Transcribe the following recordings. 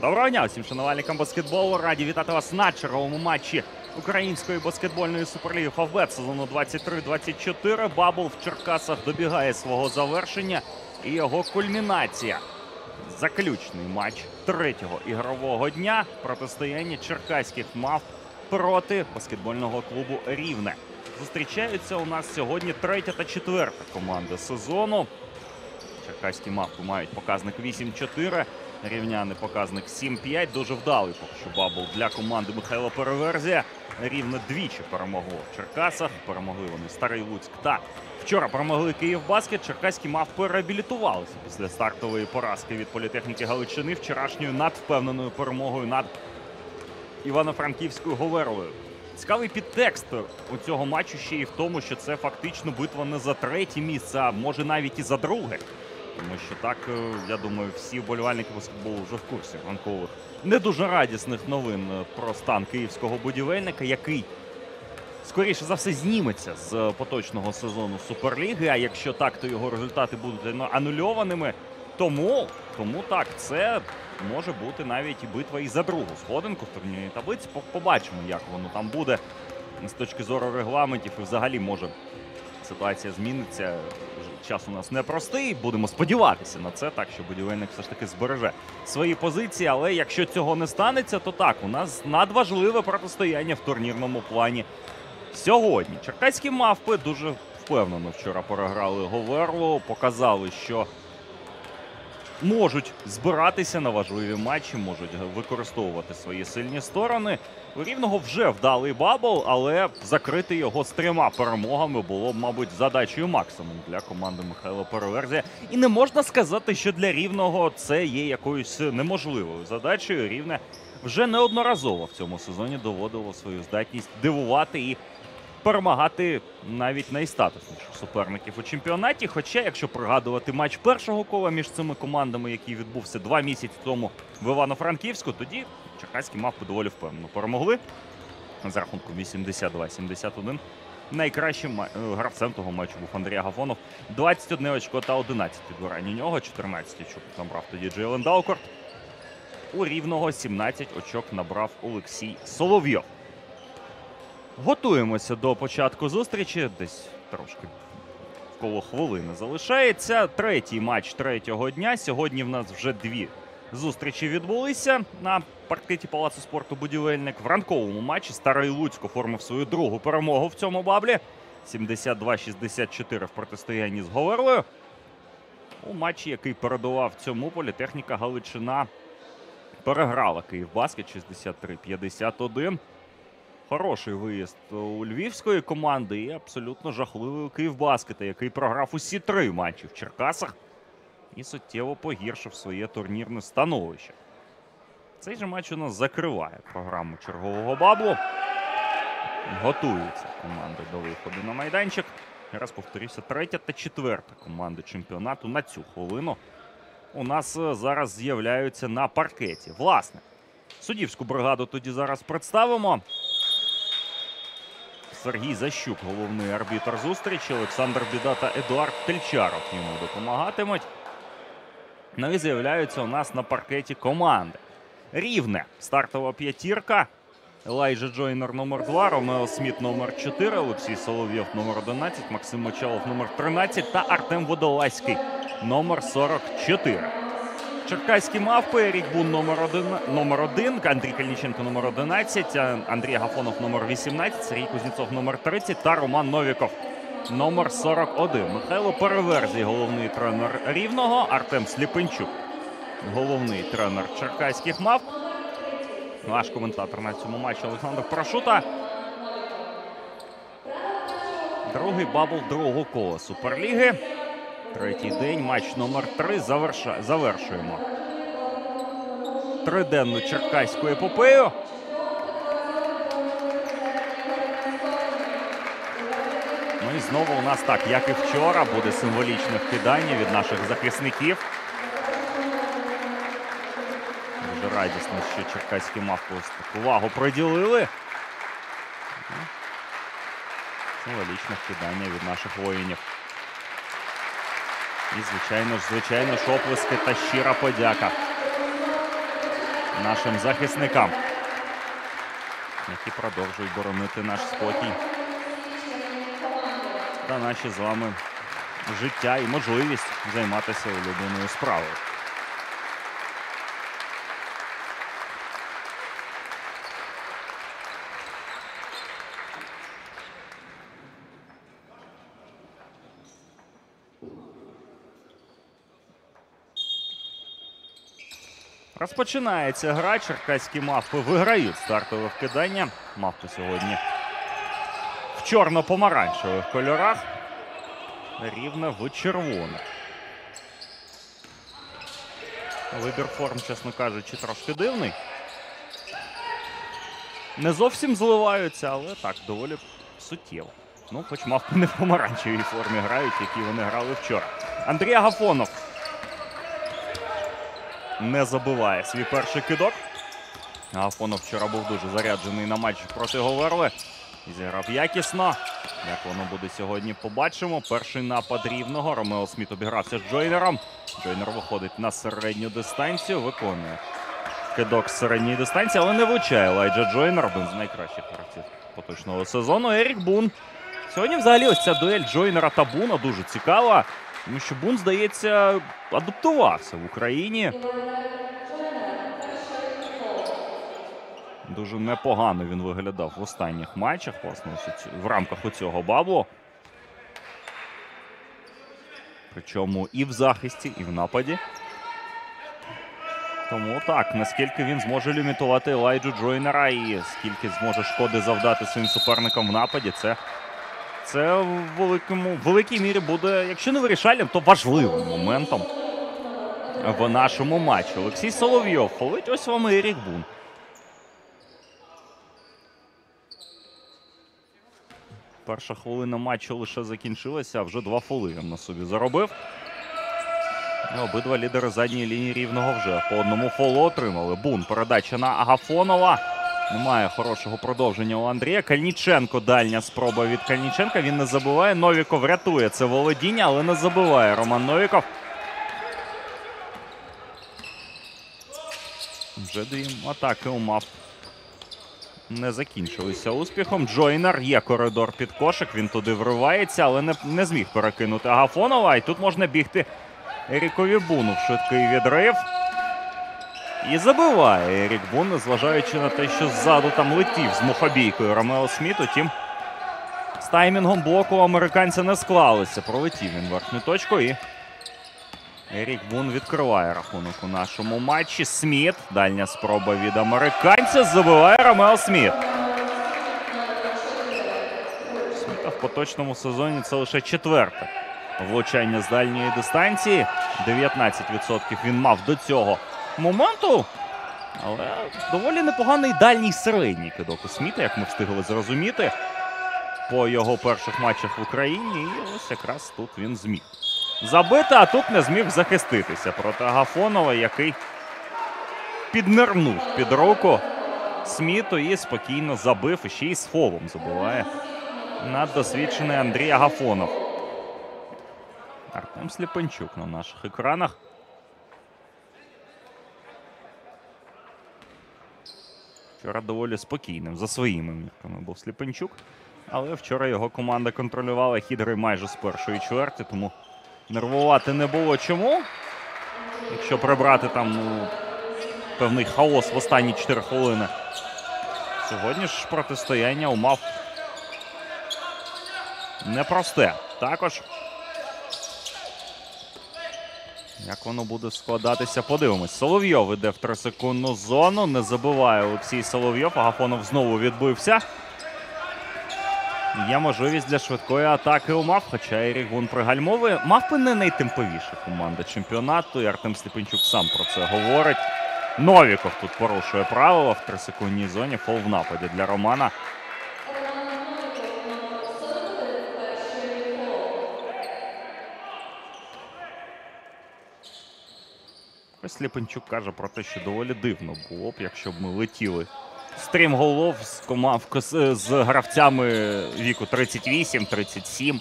Доброго дня всім шанувальникам баскетболу. Раді вітати вас на черговому матчі Української баскетбольної суперліги «Фавбет» сезону 23-24. Бабл в Черкасах добігає свого завершення і його кульмінація. Заключний матч третього ігрового дня. Протистояння черкаських мавп проти баскетбольного клубу «Рівне». Зустрічаються у нас сьогодні третя та четверта команди сезону. Черкаські мавпи мають показник 8-4. Рівняни показник 7-5. Дуже вдалий поки що бабл для команди Михайла Переверзія. Рівне двічі перемогло в Черкасах. Перемогли вони Старий Луцьк та вчора перемогли Київбаскет. Черкаські мавпи реабілітувалися після стартової поразки від політехніки Галичини вчорашньою надвпевненою перемогою над Івано-Франківською Говерлою. Цікавий підтекст у цього матчу ще і в тому, що це фактично битва не за третє місце, а може навіть і за друге. Тому що так, я думаю, всі вболівальники баскетболу вже в курсі ранкових не дуже радісних новин про стан київського будівельника, який, скоріше за все, зніметься з поточного сезону Суперліги, а якщо так, то його результати будуть анульованими. Тому так, це може бути навіть і битва і за другу сходинку в турнірній таблиці. Побачимо, як воно там буде з точки зору регламентів і взагалі може ситуація зміниться. Час у нас непростий, будемо сподіватися на це, так що будівельник все ж таки збереже свої позиції. Але якщо цього не станеться, то так, у нас надважливе протистояння в турнірному плані сьогодні. Черкаські мавпи дуже впевнено вчора переграли Говерлу, показали, що можуть збиратися на важливі матчі, можуть використовувати свої сильні сторони. У Рівного вже вдалий бабл, але закрити його з трьома перемогами було б, мабуть, задачею максимум для команди Михайла Переверзія. І не можна сказати, що для Рівного це є якоюсь неможливою задачею. Рівне вже неодноразово в цьому сезоні доводило свою здатність дивувати і перемагати навіть найстатусніших суперників у чемпіонаті. Хоча, якщо пригадувати матч першого кола між цими командами, який відбувся 2 місяці тому в Івано-Франківську, тоді черкаські мавпи доволі впевнено перемогли за рахунком 82-71. Найкращим гравцем того матчу був Андрій Агафонов. 21 очко та 11 підбирань у нього, 14 очок набрав тоді Джейлен Даукорт. У Рівного 17 очок набрав Олексій Соловйов. Готуємося до початку зустрічі. Десь трошки коло хвилини залишається. Третій матч третього дня. Сьогодні в нас вже дві зустрічі відбулися на паркеті Палацу спорту «Будівельник». В ранковому матчі Старий Луцьк оформив свою другу перемогу в цьому баблі. 72-64 в протистоянні з Говерлою. У матчі, який передував цьому, політехніка Галичина переграла Київбаскет 63-51. Хороший виїзд у львівської команди і абсолютно жахливий у Київбаскета, який програв усі три матчі в Черкасах і суттєво погіршив своє турнірне становище. Цей же матч у нас закриває програму чергового баблу. Готуються команди до виходу на майданчик. Раз повторюся, третя та четверта команди чемпіонату на цю хвилину у нас зараз з'являються на паркеті. Власне, суддівську бригаду тоді зараз представимо. Сергій Защук, головний арбітр зустрічі. Олександр Біда та Едуард Тельчаров йому допомагатимуть. Ну і з'являються у нас на паркеті команди. Рівне стартова п'ятірка. Елайджа Джойнер номер 2, Ромео Сміт номер 4, Олексій Солов'єв номер 11, Максим Мочалов номер 13 та Артем Водолазький номер 44. Черкаські мавпи: Ерік Бун номер 1, Андрій Кальниченко номер 11, Андрій Агафонов номер 18, Сергій Кузнєцов номер 30 та Роман Новіков номер 41. Михайло Переверзій, головний тренер Рівного, Артем Сліпенчук, головний тренер черкаських мавп. Наш коментатор на цьому матчі Олександр Прошута. Другий бабл другого кола Суперліги. Третій день, матч номер 3. Завершуємо триденну черкаську епопею. Ну і знову у нас, так, як і вчора, буде символічне вкидання від наших захисників. Дуже радісно, що черкаські мавпи увагу приділили. Символічне вкидання від наших воїнів. І, звичайно ж, оплески та щира подяка нашим захисникам, які продовжують боронити наш спокій та наші з вами життя і можливість займатися улюбленою справою. Розпочинається гра. Черкаські мавпи виграють стартове вкидання. Мавпи сьогодні в чорно-помаранчевих кольорах. Рівне в червоне. Вибір форм, чесно кажучи, трошки дивний. Не зовсім зливаються, але так, доволі суттєво. Ну, хоч мавпи не в помаранчевій формі грають, які вони грали вчора. Андрій Агафонов не забиває свій перший кидок. Агафонов вчора був дуже заряджений на матч проти Говерли. Зіграв якісно. Як воно буде сьогодні, побачимо. Перший напад Рівного. Ромео Сміт обігрався з Джойнером. Джойнер виходить на середню дистанцію. Виконує кидок з середньої дистанції, але не влучає. Елайджа Джойнер, один з найкращих гравців поточного сезону. Ерік Бун. Сьогодні взагалі ось ця дуель Джойнера та Буна дуже цікава. Тому що Бун, здається, адаптувався в Україні. Дуже непогано він виглядав в останніх матчах, власне, в рамках оцього баблу. Причому і в захисті, і в нападі. Тому так, наскільки він зможе лімітувати Елайджу Джойнера і скільки зможе шкоди завдати своїм суперникам в нападі, це в великій мірі буде, якщо не вирішальним, то важливим моментом в нашому матчі. Олексій Соловйов фолить, ось вам і Ерік Бун. Перша хвилина матчу лише закінчилася, а вже два фоли він на собі заробив. І обидва лідери задньої лінії Рівного вже по одному фолу отримали. Бун, передача на Агафонова. Немає хорошого продовження у Андрія. Кальниченко, дальня спроба від Кальниченка. Він не забиває. Новіков рятує це володіння, але не забиває Роман Новіков. Вже дві атаки у мавп не закінчилися успіхом. Джойнер, є коридор під кошик, він туди вривається, але не зміг перекинути Агафонова. І тут можна бігти Ерікові Буну в швидкий відрив. І забиває Ерік Бун, незважаючи на те, що ззаду там летів з мухобійкою Ромео Сміт. Утім, з таймінгом блоку американця не склалося. Пролетів він верхню точку і Ерік Бун відкриває рахунок у нашому матчі. Сміт. Дальня спроба від американця. Забиває Ромео Сміт. Сміта в поточному сезоні це лише четверте влучання з дальньої дистанції. 19% він мав до цього моменту. Але доволі непоганий дальній середній кидок у Сміта, як ми встигли зрозуміти по його перших матчах в Україні. І ось якраз тут він зміг забити, а тут не зміг захиститися проти Агафонова, який піднирнув під руку Сміту і спокійно забив. І ще й з фолом забиває наддосвідчений Андрій Агафонов. Артем Сліпенчук на наших екранах. Вчора доволі спокійним за своїми мірками був Сліпенчук. Але вчора його команда контролювала хід гри майже з першої чверті, тому нервувати не було чому. Якщо прибрати там певний хаос в останні 4 хвилини. Сьогодні ж протистояння умав непросте. Також, як воно буде складатися, подивимось. Соловйов іде в 3-секундну зону. Не забиває Олексій Соловйов. Агафонов знову відбився. Є можливість для швидкої атаки у МАВ, хоча Ерік Бун пригальмовує. МАВ не найтемповіша команда чемпіонату, і Артем Сліпенчук сам про це говорить. Новіков тут порушує правила в 3-секундній зоні. Фол в нападі для Романа. Ось Сліпенчук каже про те, що доволі дивно було б, якщо б ми летіли стрім голов з гравцями віку 38-37.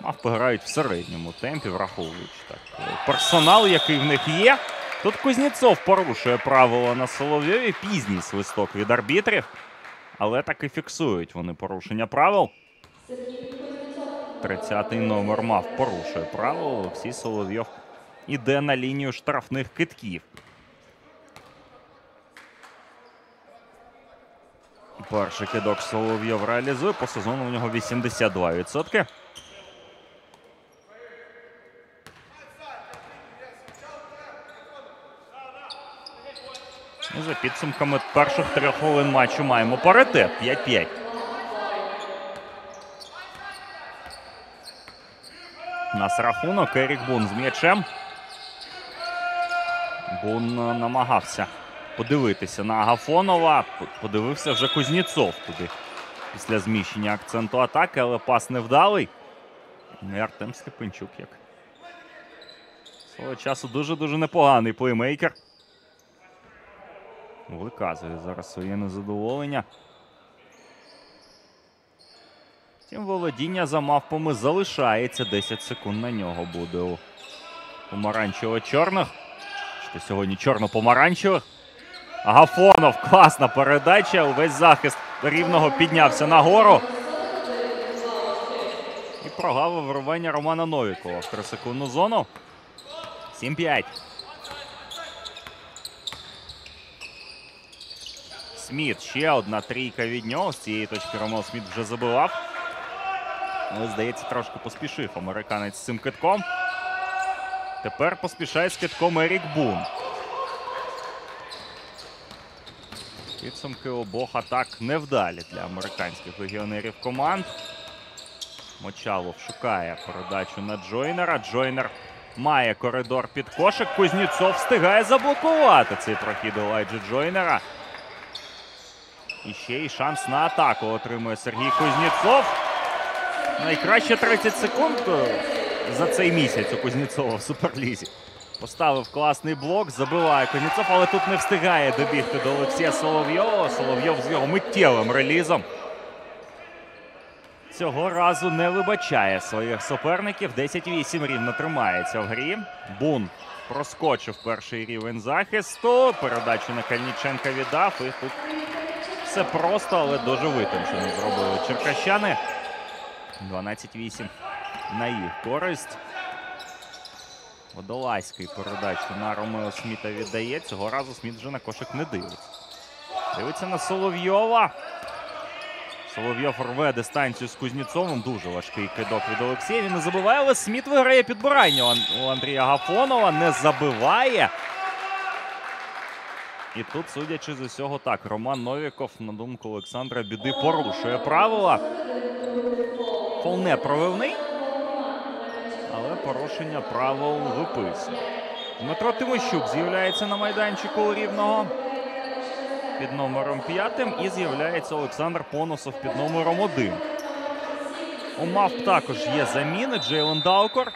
Мавпи грають в середньому темпі, враховуючи так персонал, який в них є. Тут Кузнєцов порушує правила на Соловйові. Пізній свисток від арбітрів. Але так і фіксують вони порушення правил. 30-й номер мав порушує правила. Олексій Соловйов іде на лінію штрафних китків. Перший кидок Соловйов реалізує. По сезону у нього 82%. І за підсумками перших 3 хвилин матчу маємо паритет 5-5. У нас рахунок. Ерік Бун з м'ячем. Бун намагався подивитися на Агафонова. Подивився вже Кузнєцов туди після зміщення акценту атаки, але пас невдалий. І Артем Сліпенчук, як свого часу дуже-дуже непоганий плеймейкер, виказує зараз своє незадоволення. Втім, володіння за мавпами залишається. 10 секунд на нього буде у помаранчево-чорних. Що сьогодні чорно-помаранчевих. Агафонов, класна передача. Увесь захист Рівного піднявся нагору. І прогавив вривання Романа Новікова в 3-секундну зону. 7-5. Сміт. Ще одна трійка від нього. З цієї точки Роман Сміт вже забивав. Але, здається, трошки поспішив американець з цим китком. Тепер поспішає з китком Ерік Бун. Підсумки обох атак невдалі для американських легіонерів команд. Мочалов шукає передачу на Джойнера. Джойнер має коридор під кошик. Кузнєцов встигає заблокувати цей прохід Елайджі Джойнера. І ще й шанс на атаку отримує Сергій Кузнєцов. Найкраще 30 секунд за цей місяць у Кузнєцова в Суперлізі. Поставив класний блок, забиває Кузнєцов, але тут не встигає добігти до Олексія Соловйова. Соловйов з його миттєвим релізом цього разу не вибачає своїх суперників. 10-8 рівно тримається в грі. Бун проскочив перший рівень захисту. Передачу на Кальниченка віддав. І тут все просто, але дуже витончено зробили черкащани. 12-8 на їх користь. Водолазький передачу на Ромео Сміта віддає. Цього разу Сміт вже на кошик не дивиться. Дивиться на Соловйова. Соловйов рве дистанцію з Кузнєцовим. Дуже важкий кидок від Олексєєва. Не забиває, але Сміт виграє підбирання у Андрія Гафонова. Не забиває. І тут, судячи з усього, так, Роман Новіков, на думку Олександра Біди, порушує правила. Фол не провівний, але порушення правил виписує. Дмитро Тимощук з'являється на майданчику Рівного під номером 5. І з'являється Олександр Понусов під номером 1. У МАВП також є заміни. Джейлен Даукорт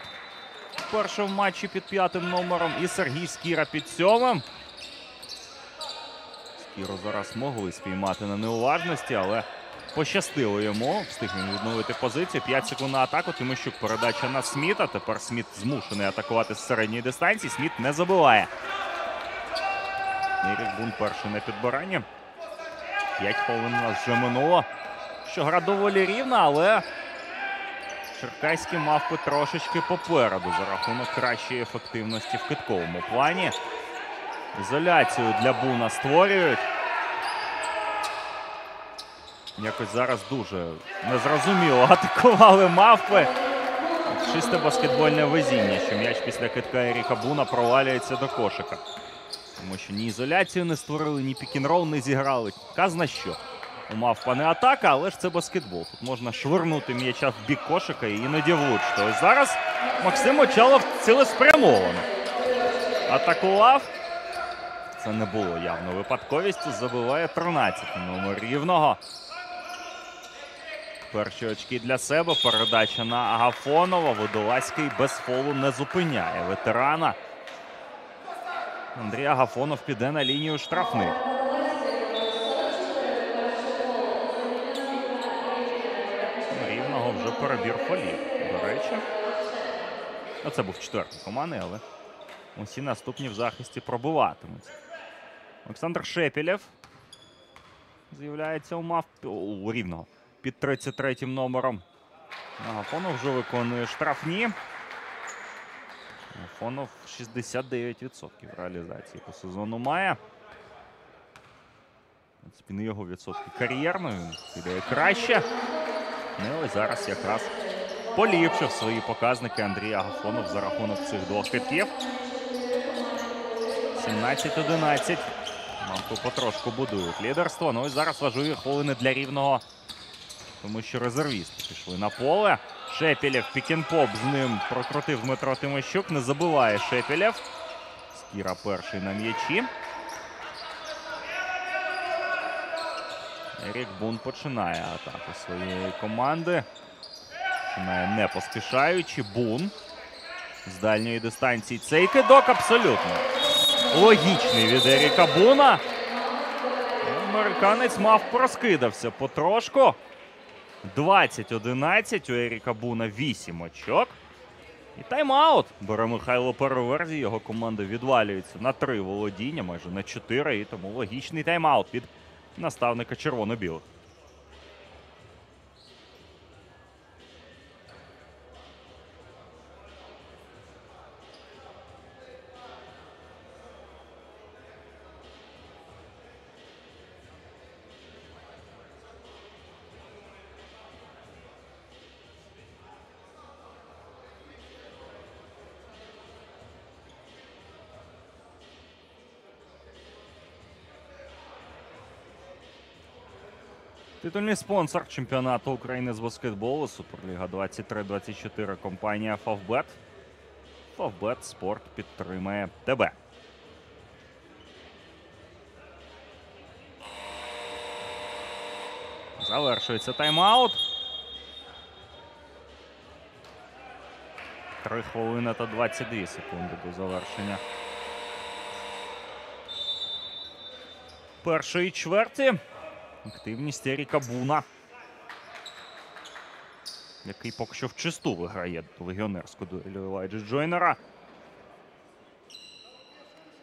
вперше в матчі під 5 номером. І Сергій Скіра під 7. Скіру зараз могли спіймати на неуважності, але пощастило йому. Встиг він відновити позицію. 5 секунд на атаку. Тимощук, передача на Сміта. Тепер Сміт змушений атакувати з середньої дистанції. Сміт не забиває. Ірік Бун перший на підбиранні. 5 хвилин у нас вже минуло. Що гра доволі рівна, але черкаські мавпи трошечки попереду за рахунок кращої ефективності в китковому плані. Ізоляцію для Буна створюють. Якось зараз дуже незрозуміло атакували мавпи. Чисте баскетбольне везіння, що м'яч після китка Еріка Буна провалюється до кошика. Тому що ні ізоляцію не створили, ні пікінрол не зіграли. Казна що. У мавпа не атака, але ж це баскетбол. Тут можна швирнути м'яча в бік кошика і іноді влучити. Ось зараз Максим Очалов цілеспрямовано атакував. Це не було явно випадковістю. Забиває 13-й номер Рівного. Перші очки для себе. Передача на Агафонова. Водолазький без фолу не зупиняє ветерана. Андрій Агафонов піде на лінію штрафних. Рівного вже перебір фолів, до речі. Це був четвертий команди, але усі наступні в захисті пробиватимуть. Олександр Шепілєв з'являється у Рівного під 33-м номером. Агафонов вже виконує штрафні. Агафонов 69% реалізації по сезону має. Спіни його відсотки кар'єрно, він піде краще. Ну і зараз якраз поліпшив свої показники Андрій Агафонов за рахунок цих двох китків. 17-11. Мамку потрошку будують лідерство. Ну і зараз важливі хвилини для Рівного, тому що резервісти пішли на поле. Шепілєв, пікінпоп, з ним прокрутив Дмитро Тимощук. Не забиває Шепілєв. Скіра перший на м'ячі. Ерік Бун починає атаку своєї команди. Починає не поспішаючи. Бун з дальньої дистанції. Цей кидок абсолютно логічний від Еріка Буна. Американець мав проскидався потрошку. 20-11. У Еріка Буна 8 очок. І тайм-аут бере Михайло Переверзі. Його команда відвалюється на 3 володіння, майже на 4. І тому логічний тайм-аут від наставника червоно-білих. Титульний спонсор чемпіонату України з баскетболу Суперліга 23-24 компанія Favbet. Favbet Sport підтримає тебе. Завершується тайм-аут. 3 хвилини та 22 секунди до завершення першої чверті. Активність Еріка Буна, який поки що вчисту виграє легіонерську дуель Елайджі Джойнера,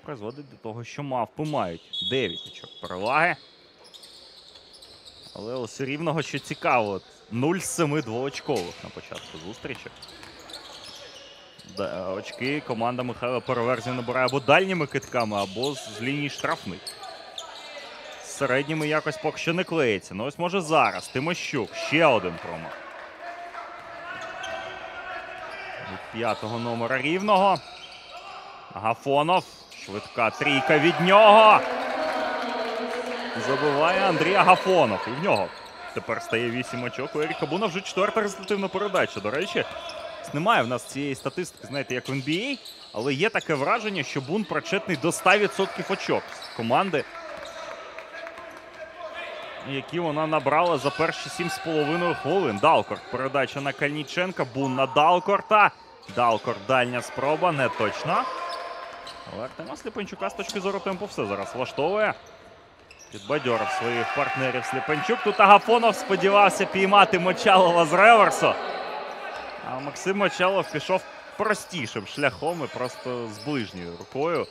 призводить до того, що мавпи мають 9 очок переваги. Але ось Рівного, що цікаво, 0 з 7 двоочкових на початку зустрічі. Очки команда Михайла Переверзі набирає або дальніми китками, або з лінії штрафних. середніми якось поки що не клеїться. Ну ось може зараз. Тимощук. Ще один промах. Від п'ятого номера Рівного. Агафонов. Швидка трійка від нього. Забиває Андрій Агафонов. І в нього тепер стає 8 очок. У Еріка Буна вже 4-та результативна передача. До речі, немає в нас цієї статистики, знаєте, як в NBA. Але є таке враження, що Бун причетний до 100% очок команди, які вона набрала за перші 7,5 хвилин. Далкорт. Передача на Кальниченка. Бун на Далкорта. Далкорт. Дальня спроба. Не точно. Але Артема Сліпенчука з точки зору темпу все зараз влаштовує. Підбадьорив своїх партнерів Сліпенчук. Тут Агафонов сподівався піймати Мочалова з реверсу. А Максим Мочалов пішов простішим шляхом і просто з ближньою рукою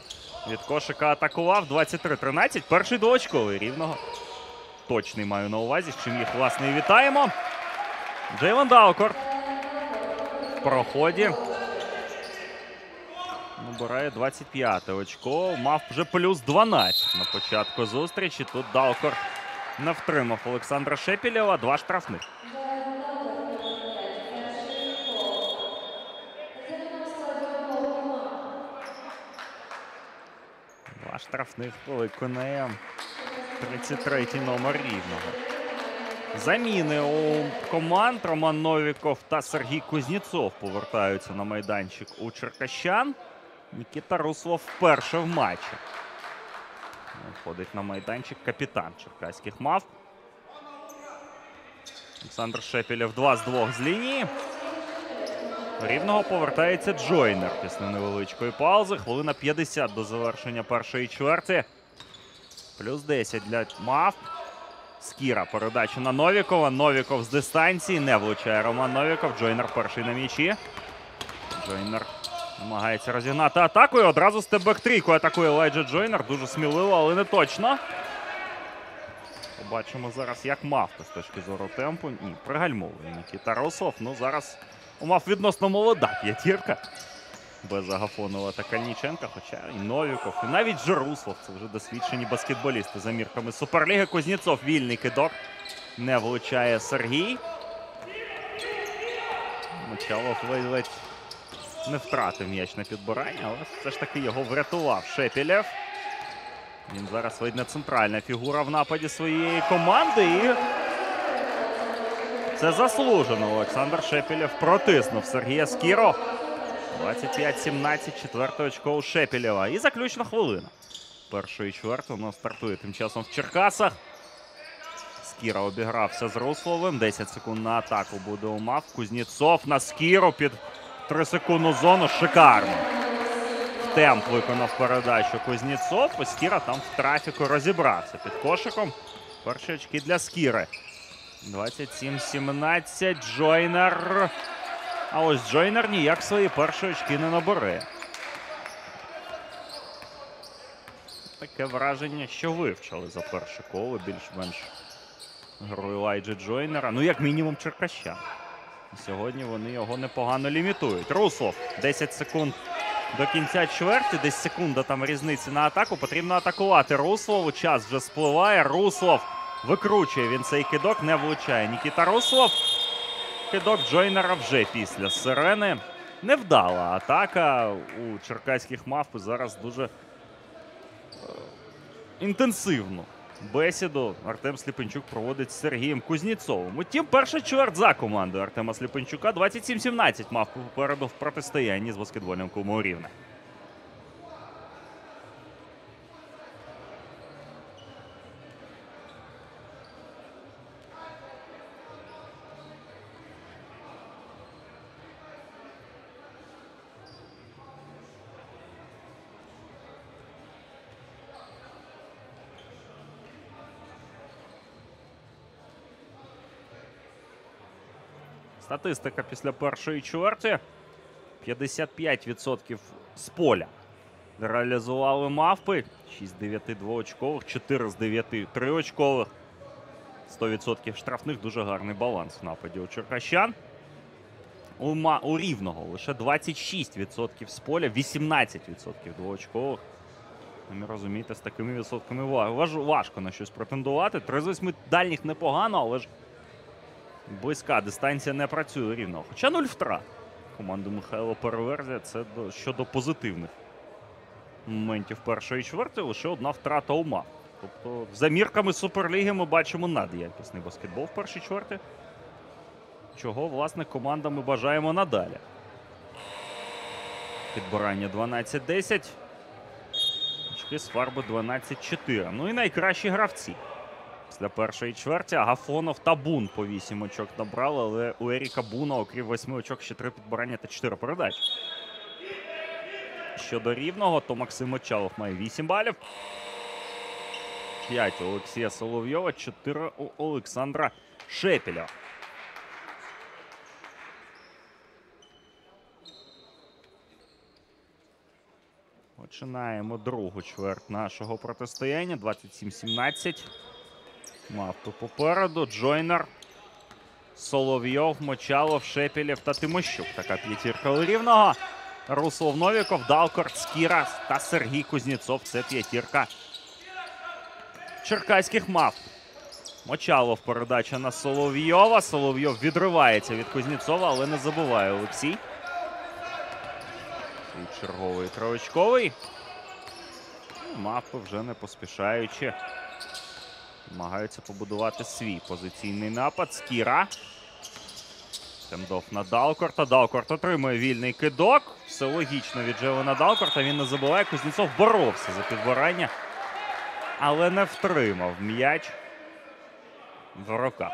від кошика атакував. 23-13. Перший до очковий Рівного. Точний маю на увазі, з чим їх, власне, і вітаємо. Джейлен Далкорт в проході набирає 25-те очко. Мав вже плюс 12 на початку зустрічі. Тут Далкорт не втримав Олександра Шепілєва. Два штрафних. Два штрафних виконає 33-й номер Рівного. Заміни у команд. Роман Новіков та Сергій Кузнєцов повертаються на майданчик у черкащан. Нікіта Руслов вперше в матчі. Входить на майданчик капітан черкаських мавп. Олександр Шепілєв 2 з 2 з лінії. Рівного повертається Джойнер після невеличкої паузи. Хвилина 50 до завершення першої чверті. Плюс 10 для мавп. Скіра передачу на Новікова. Новіков з дистанції. Не влучає Роман Новіков. Джойнер перший на м'ячі. Джойнер намагається розігнати атаку. І одразу степ-бек-трійку атакує Елайджа Джойнер. Дуже сміливо, але не точно. Побачимо зараз, як мавпи з точки зору темпу. Ні, пригальмовує Нікіта Руслов. Ну, зараз у мав відносно молода п'ятірка. Без Агафонова та Кальниченка, хоча і Новіков, і навіть же Руслов. Це вже досвідчені баскетболісти за мірками Суперліги. Кузнєцов вільний кидок. Не влучає Сергій. Мочалов ледь не втратив м'яч на підбирання, але все ж таки його врятував Шепілєв. Він зараз видна центральна фігура в нападі своєї команди. І це заслужено. Олександр Шепілєв протиснув Сергія Скіру. 25-17, четверте очко у Шепілєва. І заключна хвилина. Першої чверти у нас стартує тим часом в Черкасах. Скіра обігрався з Русловим. 10 секунд на атаку буде у мав. Кузнєцов на Скіру під 3-секундну зону. Шикарно. В темп виконав передачу Кузнєцов. Ось Скіра там в трафіку розібрався під кошиком. Перші очки для Скіри. 27-17. Джойнер. А ось Джойнер ніяк свої перші очки не набере. Таке враження, що вивчили за перше коло більш-менш гру Елайджі Джойнера. Ну, як мінімум, черкащан. Сьогодні вони його непогано лімітують. Руслов. 10 секунд до кінця чверті. Десь секунда там різниці на атаку. Потрібно атакувати Руслову. Час вже спливає. Руслов викручує він цей кидок. Не влучає Нікіта Руслов. Кидок Джойнера вже після сирени. Невдала атака у черкаських мавп. Зараз дуже інтенсивну бесіду Артем Сліпенчук проводить з Сергієм Кузнєцовим. Утім, перша чверть за командою Артема Сліпенчука. 27-17 мавпи попереду в протистоянні з баскетбольним клубом Рівне. Статистика після першої чверті. 55% з поля реалізували мавпи. 6 з 9 двоочкових, 4 з 9 триочкових. 100% штрафних. Дуже гарний баланс в нападі у черкащан. У Рівного лише 26% з поля, 18% двоочкових. Самі розумієте, з такими відсотками важко на щось претендувати. 38 дальніх непогано, але ж близька дистанція не працює рівно. Хоча 0 втрат команду Михайла Переверзя, це щодо позитивних моментів першої чверті, лише одна втрата ума. Тобто за мірками Суперліги ми бачимо надякісний баскетбол в першій чверті, чого, власне, команда ми бажаємо надалі. Підбирання 12-10. Очки з фарби 12-4. Ну і найкращі гравці після першої чверті. Агафонов та Бун по 8 очок набрали, але у Еріка Буна, окрім 8 очок, ще 3 підбирання та 4 передачі. Щодо рівного, то Максим Очалов має 8 балів. 5 у Олексія Соловйова, 4 у Олександра Шепіля. Починаємо другу чверть нашого протистояння. 27-17. Мавто попереду. Джойнер, Соловйов, Мочалов, Шепілєв та Тимощук. Така п'ятірка у рівного. Руслов Новіков, Далкорт, Скіра та Сергій Кузнєцов. Це п'ятірка черкаських мавп. Мочалов, передача на Соловйова. Соловйов відривається від Кузнєцова, але не забуває Олексій. І черговий троочковий. Мавпи вже не поспішаючи намагаються побудувати свій позиційний напад. Скіра. Темдов на Далкорта. Далкорт отримує вільний кидок. Все логічно від Джелена Далкорта. Він не забуває. Кузнєцов боровся за підбирання, але не втримав м'яч в руках.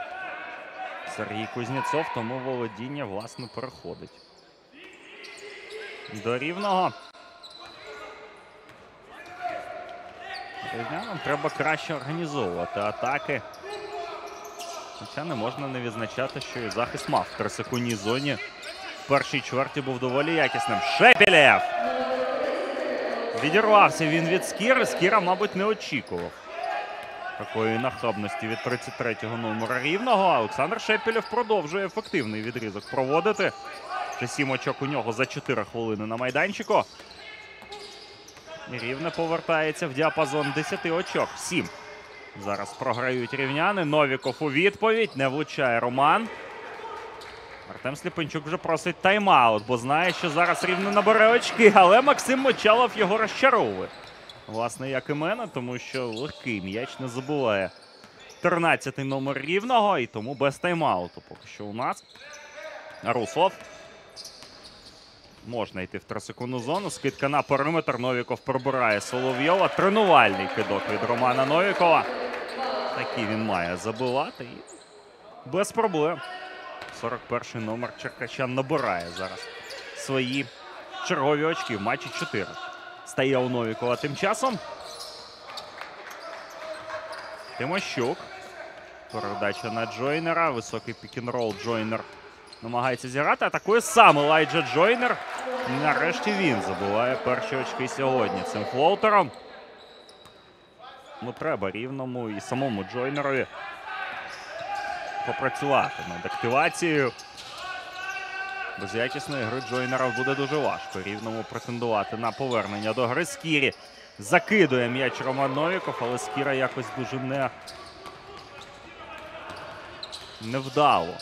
Сергій Кузнєцов, тому володіння, власне, переходить до рівного. Рівнянам треба краще організовувати атаки. Хоча не можна не відзначати, що і захист мав в 3-секундній зоні. В першій чверті був доволі якісним. Шепілєв! Відірвався він від Скіри. Скіра, мабуть, не очікував такої нахабності від 33-го номера рівного. Олександр Шепілєв продовжує ефективний відрізок проводити. Ще 7 очок у нього за 4 хвилини на майданчику. Рівне повертається в діапазон 10 очок. 7. Зараз програють рівняни. Новіков у відповідь. Не влучає Роман. Артем Сліпенчук вже просить тайм-аут, бо знає, що зараз рівне набере очки. Але Максим Мочалов його розчаровує. Власне, як і мене, тому що легкий м'яч не забуває 13-й номер рівного. І тому без тайм-ауту поки що у нас. Руслов. Можна йти в 3-секундну зону. Скидка на периметр. Новіков пробирає Соловйова. Тренувальний кидок від Романа Новікова. Такий він має забивати. І без проблем. 41-й номер черкащан набирає зараз свої чергові очки в матчі 4. Стає у Новікова тим часом. Тимощук. Передача на Джойнера. Високий пік-н-рол. Джойнер намагається зіграти, атакує сам Елайджа Джойнер. І нарешті він забиває перші очки сьогодні цим флоутером. Ну, треба рівному і самому Джойнерові попрацювати над активацією. Без якісної гри Джойнера буде дуже важко рівному претендувати на повернення до гри. Скірі закидує м'яч Роман Новіков, але Скіра якось дуже невдало.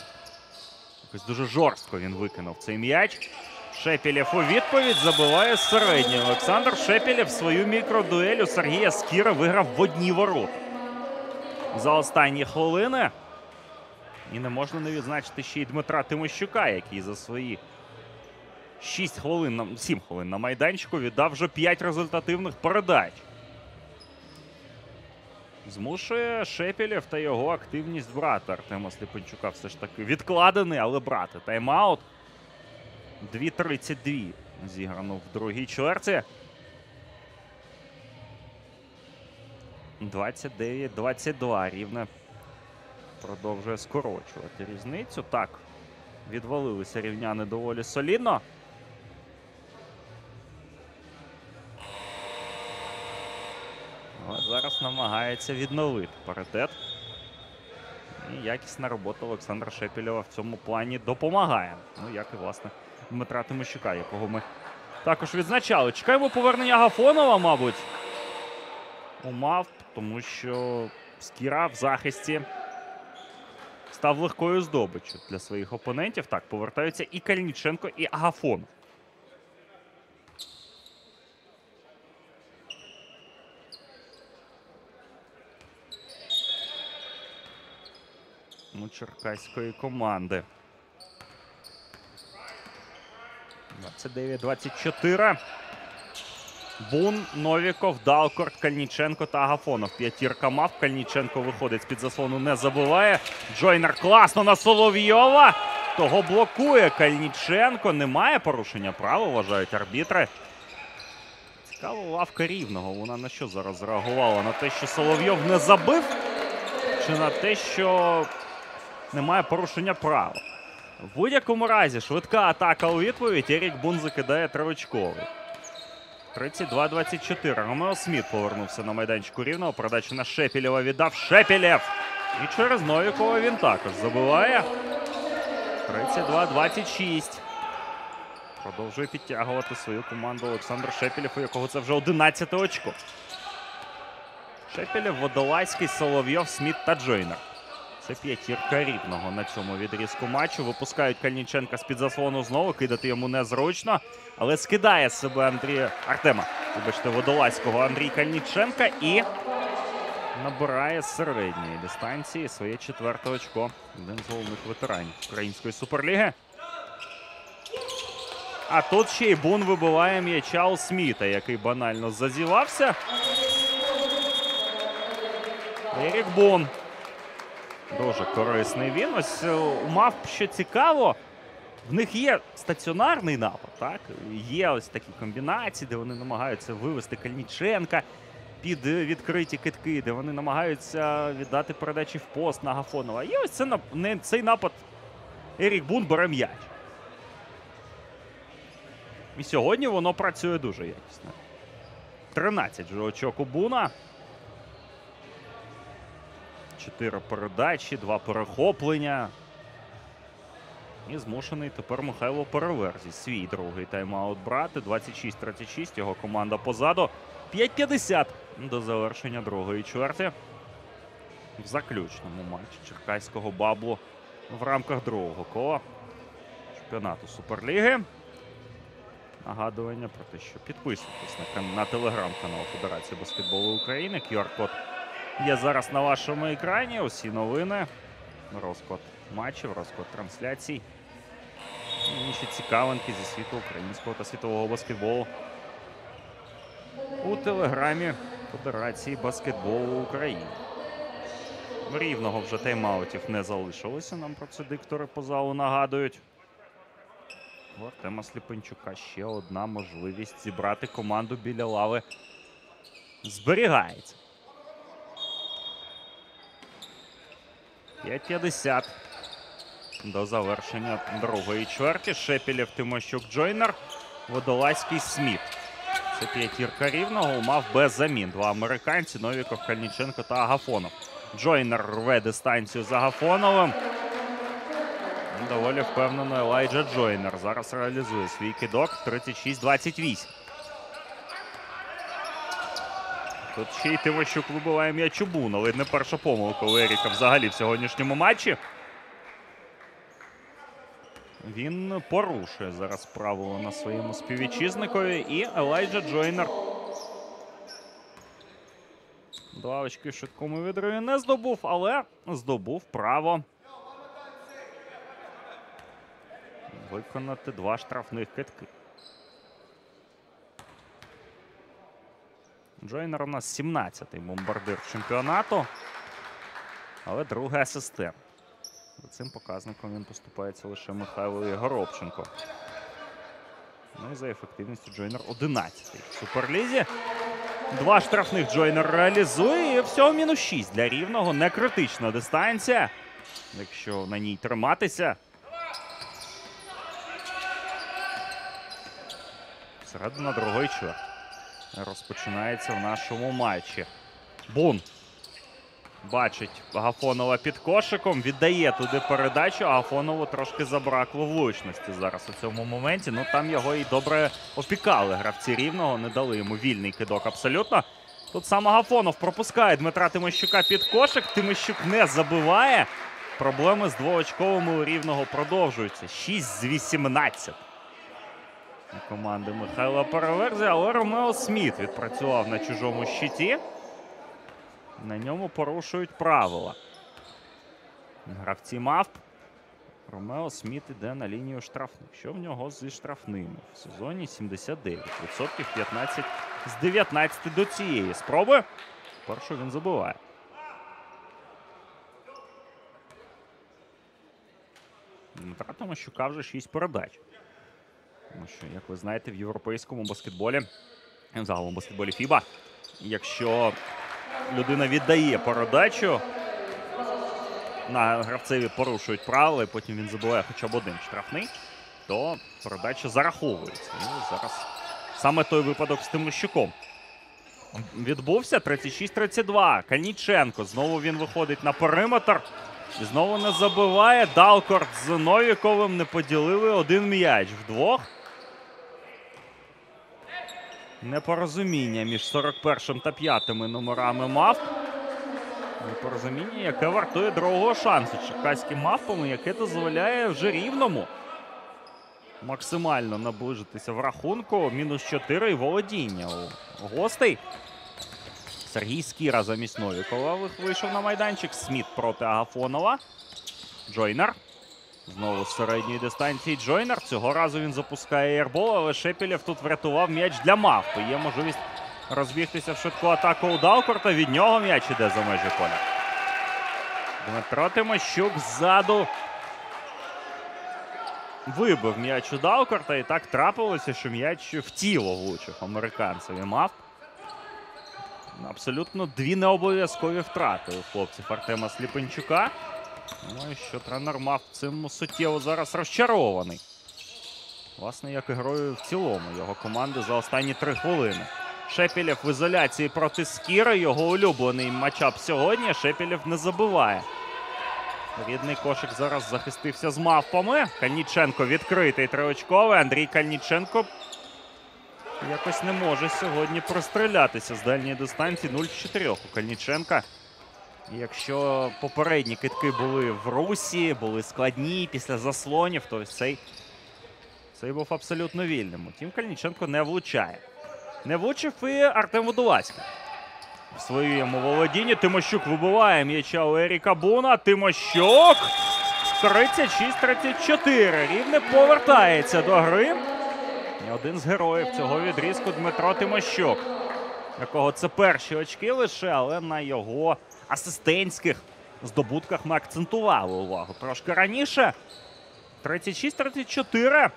Ось дуже жорстко він викинув цей м'яч. Шепілєв у відповідь забиває середній. Олександр Шепілєв свою мікродуель у Сергія Скіри виграв в одні ворота за останні хвилини. І не можна не відзначити ще й Дмитра Тимощука, який за свої 7 хвилин на майданчику віддав вже 5 результативних передач. Змушує Шепілєв та його активність брата Артема Сліпенчука. Все ж таки відкладений, але брати тайм-аут. 2:32 зіграно в другій чверті. 29-22 рівне продовжує скорочувати різницю. Так, відвалилися рівняни доволі солідно. Зараз намагається відновити паритет. І якісна робота Олександра Шепілєва в цьому плані допомагає. Ну, як і, власне, Дмитра Тимощука, якого ми також відзначали. Чекаємо повернення Агафонова, мабуть. умав, тому що Скіра в захисті став легкою здобиччю для своїх опонентів. Так, повертаються і Кальниченко, і Агафонов. У черкаської команди. 29-24. Бун, Новіков, Далкорт, Кальниченко та Агафонов. П'ятірка мав. Кальниченко виходить з-під заслону, не забуває. Джойнер класно на Соловйова. Того блокує Кальниченко. Немає порушення правил, вважають арбітри. Цікаво, лавка Рівного. Вона на що зараз реагувала? На те, що Соловйов не забив? Чи на те, що немає порушення правил? В будь-якому разі швидка атака у відповідь. Ерік Бун закидає триочковий. 32-24. Ромео Сміт повернувся на майданчику Рівного. Передачу на Шепелєва віддав. Шепелєв! І через Новікова він також забиває. 32-26. Продовжує підтягувати свою команду Олександр Шепелєв, у якого це вже 11 очко. Шепелєв, Водолазький, Соловйов, Сміт та Джойнер. Це п'ятірка Рівного на цьому відрізку матчу. Випускають Кальниченка з-під заслону знову. Кидати йому незручно. Але скидає з себе Водолазького Андрій Кальниченка. І набирає з середньої дистанції своє четверте очко. Один з головних ветеранів української суперліги. А тут ще й Бун вибиває м'яча у Сміта, який банально зазівався. Ерік Бун. Дуже корисний він. Ось умав, що цікаво, в них є стаціонарний напад, так? Є ось такі комбінації, де вони намагаються вивести Кальниченка під відкриті китки, де вони намагаються віддати передачі в пост на Агафонова. І ось цей напад Ерік Бун бере м'яч. І сьогодні воно працює дуже якісно. 13 вже очок у Буна. 4 передачі, 2 перехоплення. І змушений тепер Михайло Переверзі свій другий тайм-аут брати. 26-36, його команда позаду. 5-50 до завершення другої чверті. В заключному матчі черкаського баблу в рамках другого кола чемпіонату Суперліги. Нагадування про те, що підписуйтесь на телеграм-канал Федерації баскетболу України. QR-код є зараз на вашому екрані. Усі новини, розклад матчів, розклад трансляцій і інші цікавинки зі світу українського та світового баскетболу у телеграмі Федерації баскетболу України. Рівного вже тайм-аутів не залишилося, нам про це диктори по залу нагадують. У Артема Сліпенчука ще одна можливість зібрати команду біля лави зберігається. 5-50 до завершення другої чверті. Шепелєв, Тимощук, Джойнер, Водолазький, Сміт. Це п'ятірка Рівного, умав без замін. Два американці, Новіков, Кальниченко та Агафонов. Джойнер рве дистанцію з Агафоновим. Доволі впевнено Елайджа Джойнер. Зараз реалізує свій кидок. 36-28. Тут ще й Тимощук вибиває м'яч у Бун, але не перша помилка у Еріка взагалі в сьогоднішньому матчі. Він порушує зараз правило на своєму співвітчизникові. І Елайджа Джойнер. Два очки в швидкому відриві не здобув, але здобув право виконати два штрафних кидки. Джойнер у нас 17-й бомбардир чемпіонату, але другий асистент. За цим показником він поступається лише Михайлові Горобченко. Ну і за ефективністю Джойнер 11-й в Суперлізі. Два штрафних Джойнер реалізує, і всього мінус 6 для Рівного. Не критична дистанція, якщо на ній триматися. Середина другої чверті розпочинається в нашому матчі. Бун бачить Агафонова під кошиком, віддає туди передачу. Агафонову трошки забракло влучності зараз у цьому моменті. Ну там його і добре опікали гравці Рівного, не дали йому вільний кидок абсолютно. Тут сам Агафонов пропускає Дмитра Тимощука під кошик. Тимощук не забиває. Проблеми з двоочковими у Рівного продовжуються. 6 з 18. Команди Михайла Переверзі, але Ромео Сміт відпрацював на чужому щиті. На ньому порушують правила гравці мавп. Ромео Сміт іде на лінію штрафних. Що в нього зі штрафними? В сезоні 79%, 15 з 19 до цієї спроби. Першу він забиває. Дмитра Тимощука вже 6 передач. Тому що, як ви знаєте, в європейському баскетболі, в загалом баскетболі ФІБА, якщо людина віддає передачу, на гравцеві порушують правила, і потім він забиває хоча б один штрафний, то передача зараховується. І зараз саме той випадок з Тимощуком відбувся. 36-32. Каніченко. Знову він виходить на периметр. І знову не забиває. Далкорт з Новіковим не поділили один м'яч вдвох. Непорозуміння між 41-м та 5-ми номерами мавп. Непорозуміння, яке вартує другого шансу черкаським мавпам, яке дозволяє вже Рівному максимально наближитися в рахунку. Мінус 4 і володіння у гостей. Сергій Скіра замість Новікова вийшов на майданчик. Сміт проти Агафонова. Джойнер. Знову з середньої дистанції Джойнер. Цього разу він запускає ейрбол, але Шепілєв тут врятував м'яч для мавпи. Є можливість розбігтися в швидку атаку у Далкорта. Від нього м'яч іде за межі поля. Дмитро Тимощук ззаду вибив м'яч у Далкорта. І так трапилося, що м'яч в тіло влучив американцеві мавп. Абсолютно дві необов'язкові втрати у хлопців Артема Сліпенчука. Ну і що тренер мав цим суттєво зараз розчарований. Власне, як і грою в цілому його команди за останні 3 хвилини. Шепілєв в ізоляції проти Скіри. Його улюблений матчап сьогодні. Шепілєв не забиває. Рідний кошик зараз захистився з мавпами. Кальніченко відкритий триочковий. Андрій Кальніченко якось не може сьогодні прострілятися з дальньої дистанції. 0-4 у Кальніченка. Якщо попередні кидки були в русі, були складні після заслонів, то ось цей був абсолютно вільним. Утім, Кальніченко не влучає. Не влучив і Артем Водолазький. В своєму володінні Тимощук вибиває м'яча у Еріка Буна. Тимощук! 36-34. Рівне повертається до гри. І один з героїв цього відрізку Дмитро Тимощук, якого це перші очки лише, але на його асистентських здобутках ми акцентували увагу. Трошки раніше 36-34.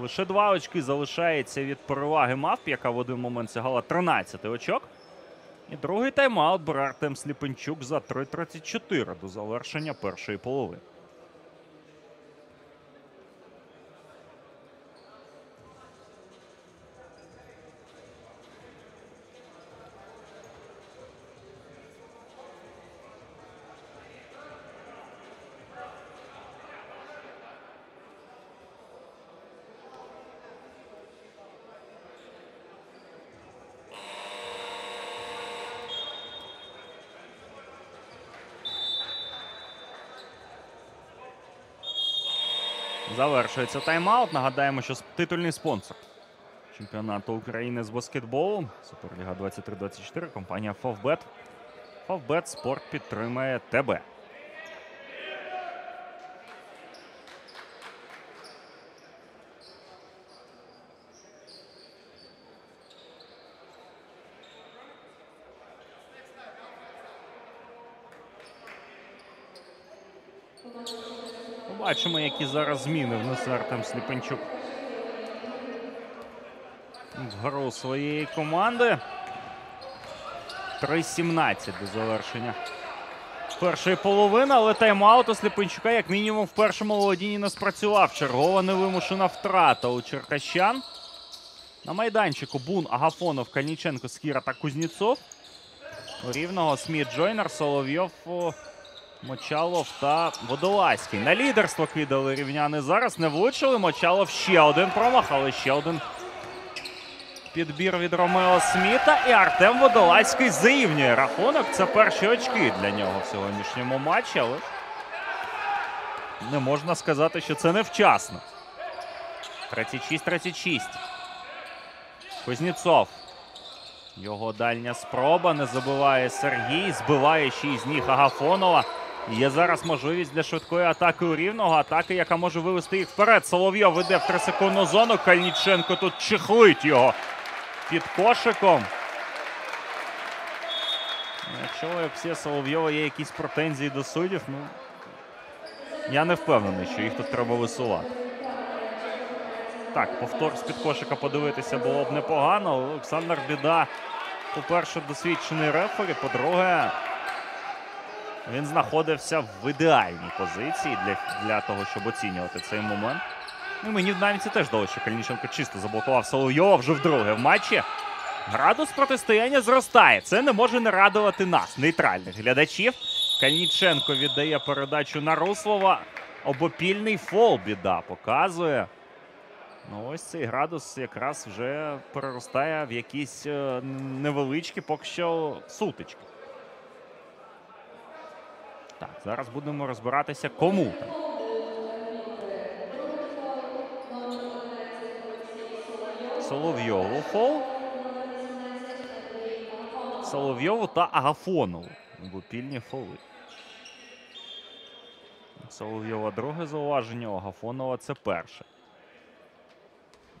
Лише 2 очки залишається від переваги мавп, яка в один момент сягала 13 очок. І другий тайм-аут бере Артем Сліпенчук за 3-34 до завершення першої половини. Завершується тайм-аут. Нагадаємо, що титульний спонсор чемпіонату України з баскетболу Суперліга 23-24 компанія Фавбет. Фавбет спорт підтримає тебе. Бачимо, які зараз зміни внесе Артем Сліпенчук в гру своєї команди. 3-17 до завершення першої половини, але тайм-аут у Сліпенчука як мінімум в першому володінні не спрацював. Чергова невимушена втрата у черкащан. На майданчику Бун, Агафонов, Кальніченко, Скіра та Кузнєцов. У Рівного Сміт, Джойнер, Соловйов, Мочалов та Водолазький. На лідерство кидали рівняни зараз. Не влучили. Мочалов ще один промах, але ще один підбір від Ромео Сміта. І Артем Водолазький зрівнює рахунок. Це перші очки для нього в сьогоднішньому матчі, але не можна сказати, що це невчасно. 36-36. Кузнєцов. Його дальня спроба. Не забиває Сергій. Збиває ще із ніг Агафонова. Є зараз можливість для швидкої атаки у Рівного. Атаки, яка може вивести їх вперед. Соловйов іде в трисекундну зону. Кальниченко тут чехлить його під кошиком. Якщо у всі Соловйова є якісь претензії до суддів, ну, я не впевнений, що їх тут треба висувати. Так, повтор з-під кошика подивитися було б непогано. Олександр Біда, по-перше, досвідчений рефері, по-друге, він знаходився в ідеальній позиції для того, щоб оцінювати цей момент. Ну, мені навіть це теж дало, що Кальниченко чисто заблокував Соловйова вже вдруге в матчі. Градус протистояння зростає. Це не може не радувати нас, нейтральних глядачів. Кальниченко віддає передачу на Руслова. Обопільний фол Біда показує. Ну, ось цей градус якраз вже переростає в якісь невеличкі поки що сутички. Так, зараз будемо розбиратися, кому там. Соловйову фол. Соловйову та Агафонову. Обопільні фоли. Соловйова друге зауваження, Агафонова це перше.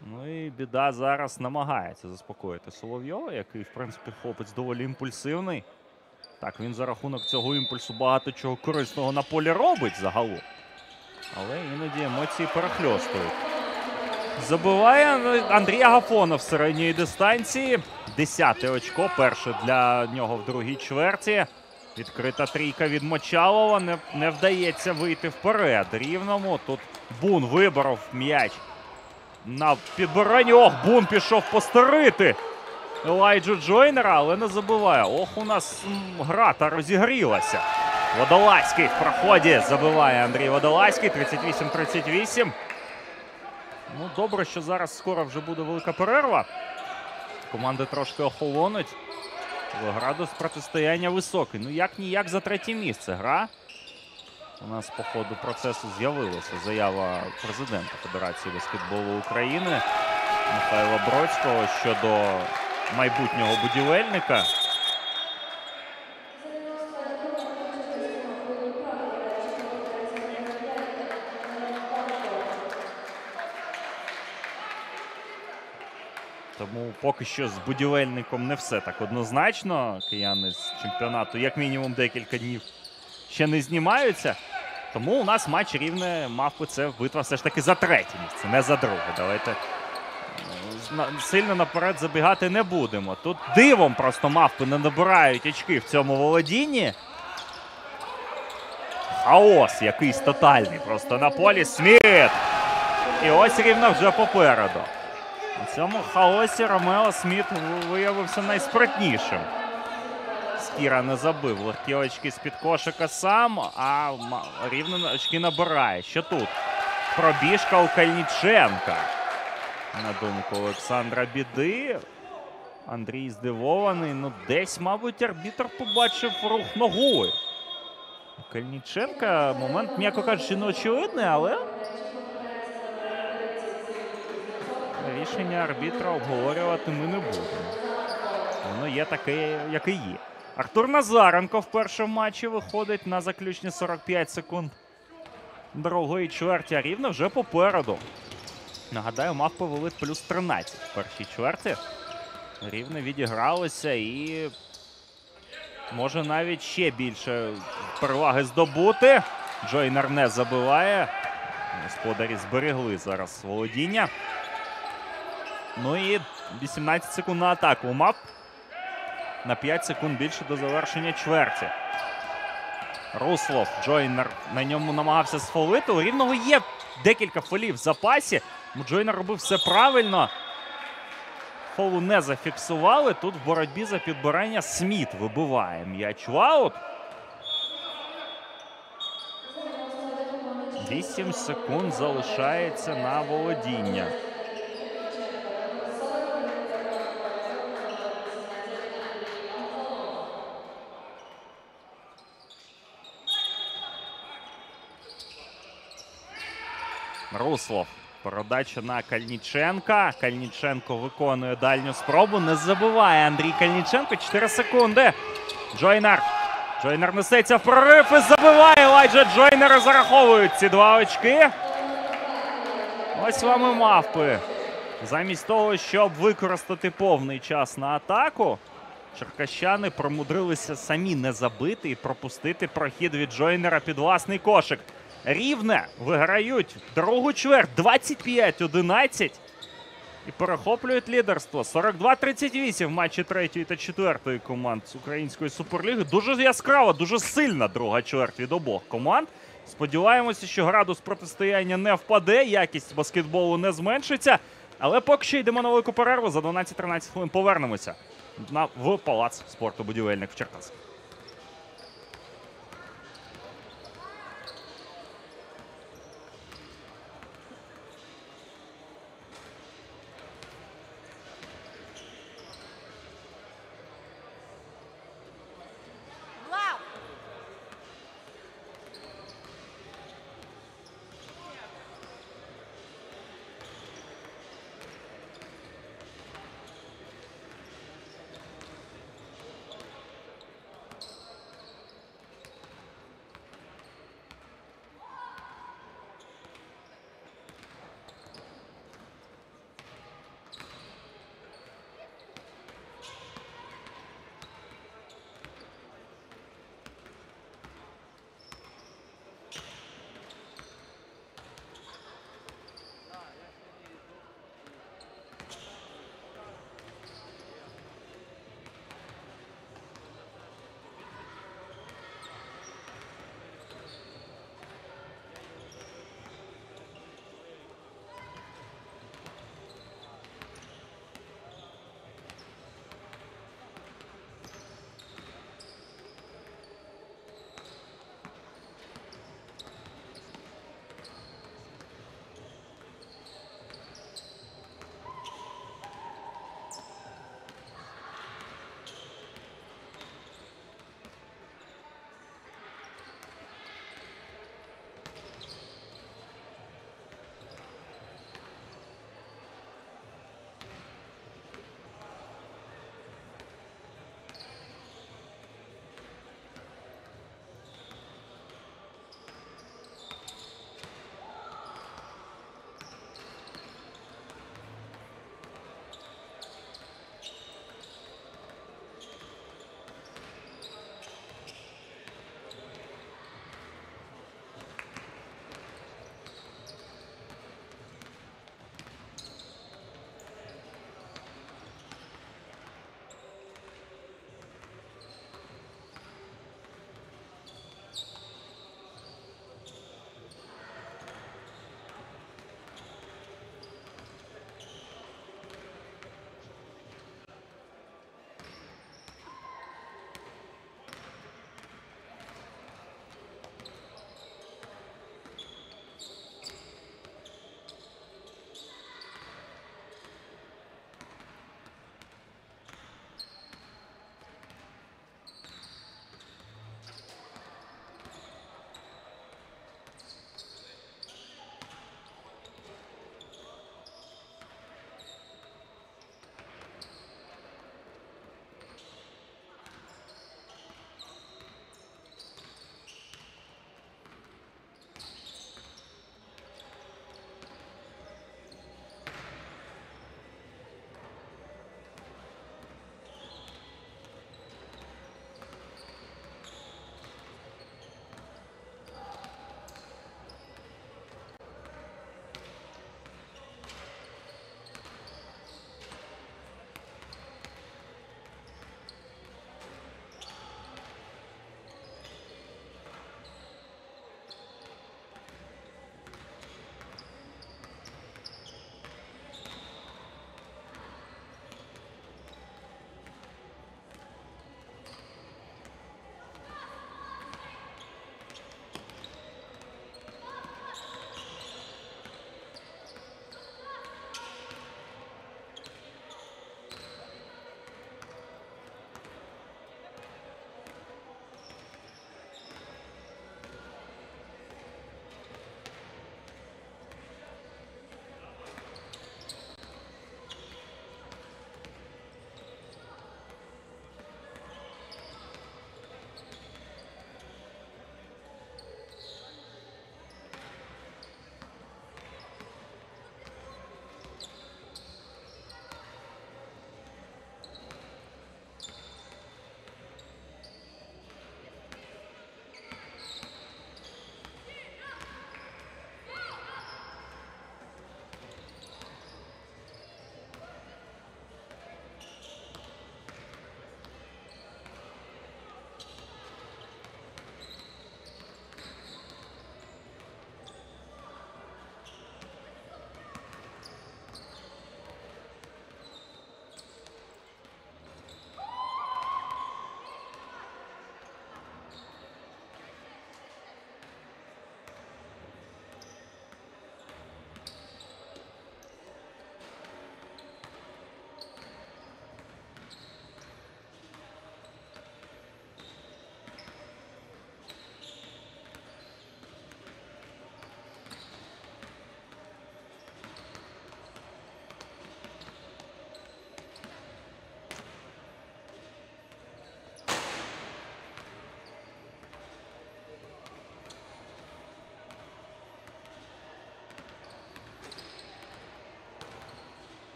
Ну і Біда зараз намагається заспокоїти Соловйова, який, в принципі, хлопець доволі імпульсивний. Так, він за рахунок цього імпульсу багато чого корисного на полі робить загалом. Але іноді емоції перехльостують. Забиває Андрій Агафонов з середньої дистанції. 10-те очко, перше для нього в другій чверті. Відкрита трійка від Мочалова. Не вдається вийти вперед Рівному. Тут Бун виборов м'яч. На підбиранні, ох, Бун пішов постарити Елайджу Джойнера, але не забиває. Ох, у нас гра та розігрілася. Водолазький в проході забиває Андрій Водолазький. 38-38. Ну, добре, що зараз скоро вже буде велика перерва. Команди трошки охолонуть. Градус протистояння високий. Ну, як-ніяк за третє місце гра. У нас по ходу процесу з'явилася заява президента Федерації баскетболу України Михайла Бродського щодо майбутнього будівельника. Тому поки що з будівельником не все так однозначно. Кияни з чемпіонату як мінімум декілька днів ще не знімаються. Тому у нас матч Рівне Мавпи – це битва все ж таки за третє місце, не за друге. Давайте сильно наперед забігати не будемо. Тут дивом просто Мавпи не набирають очки в цьому володінні. Хаос якийсь тотальний просто на полі. Сміт! І ось Рівне вже попереду. У цьому хаосі Ромео Сміт виявився найспритнішим. Скіра не забив. Легкі очки з-під кошика сам, а Рівне очки набирає. Що тут? Пробіжка у Кальниченка. На думку Олександра Біди. Андрій здивований. Ну, десь, мабуть, арбітр побачив рух ногою. Кальниченка момент, м'яко кажучи, не очевидний, але рішення арбітра обговорювати ми не будемо. Воно є таке, яке є. Артур Назаренко в першому матчі виходить на заключні 45 секунд другої чверті, а Рівне вже попереду. Нагадаю, Мавпи вели плюс 13 в першій чверті. Рівне відігралося і може навіть ще більше переваги здобути. Джойнер не забиває. Господарі зберегли зараз володіння. Ну і 18 секунд на атаку у Мавп. На 5 секунд більше до завершення чверті. Руслов, Джойнер на ньому намагався сфолити. У Рівного є декілька фолів в запасі. Джойнер робив все правильно. Фолу не зафіксували. Тут в боротьбі за підбирання Сміт вибиває м'яч в аут. 8 секунд залишається на володіння. Руслов. Передача на Кальниченка. Кальниченко виконує дальню спробу. Не забуває Андрій Кальниченко. 4 секунди. Джойнер. Джойнер несеться в прорив і забиває. Елайджа Джойнер, зараховують ці 2 очки. Ось вам і мавпи. Замість того, щоб використати повний час на атаку, черкащани промудрилися самі не забити і пропустити прохід від Джойнера під власний кошик. Рівне виграють другу чверть 25-11 і перехоплюють лідерство. 42-38 в матчі 3-ї та 4-ї команд з української суперліги. Дуже яскрава, дуже сильна друга чверть від обох команд. Сподіваємося, що градус протистояння не впаде, якість баскетболу не зменшиться. Але поки що йдемо на велику перерву, за 12-13 хвилин повернемося в Палац спорту «Будівельник» в Черкасах.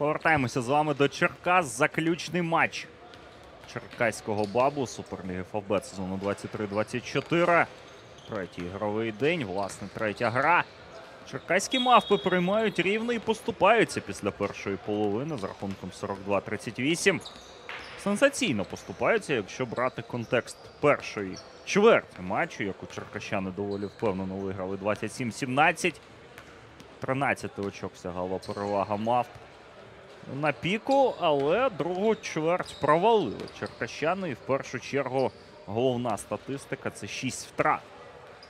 Повертаємося з вами до Черкас. Заключний матч черкаського бабу Суперліги ФАВБет сезону 23-24. Третій ігровий день, власне, третя гра. Черкаські мавпи приймають Рівне і поступаються після першої половини з рахунком 42-38. Сенсаційно поступаються, якщо брати контекст першої чверти матчу, яку черкащани доволі впевнено виграли 27-17. 13 очок сягала перевага мавп на піку, але другу чверть провалили черкащани. І в першу чергу головна статистика – це 6 втрат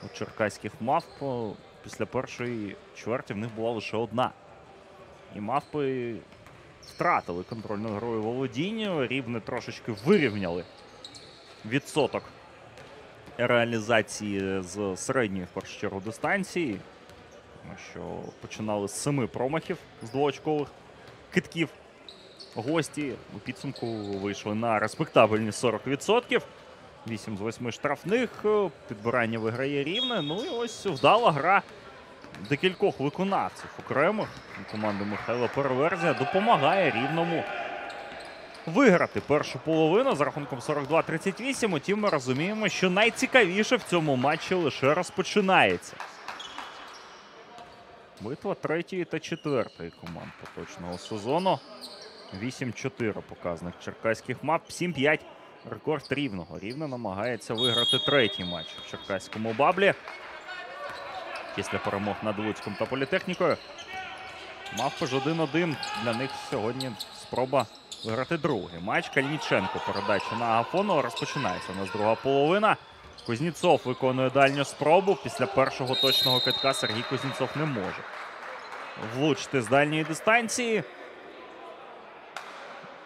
у черкаських мавп. Після першої чверті в них була лише одна. І мавпи втратили контроль над грою володіння. Рівне трошечки вирівняли відсоток реалізації з середньої, в першу чергу, дистанції. Тому що починали з 7 промахів, з 2-очкових китків. Гості у підсумку вийшли на респектабельні 40%. 8 з 8 штрафних, підбирання виграє Рівне. Ну і ось вдала гра декількох виконавців окремих. Команда Михайла Переверзія допомагає Рівному виграти першу половину з рахунком 42-38. Утім, ми розуміємо, що найцікавіше в цьому матчі лише розпочинається. Битва третьої та четвертої команд поточного сезону. 8-4 показник черкаських мавп, 7-5. Рекорд Рівного. Рівне намагається виграти третій матч в черкаському баблі. Після перемог над Луцьком та Політехнікою. Мавпи ж 1-1. Для них сьогодні спроба виграти другий матч. Кальніченко передача на Агафонова. Розпочинається у нас друга половина. Кузнєцов виконує дальню спробу. Після першого точного китка Сергій Кузнєцов не може влучити з дальньої дистанції.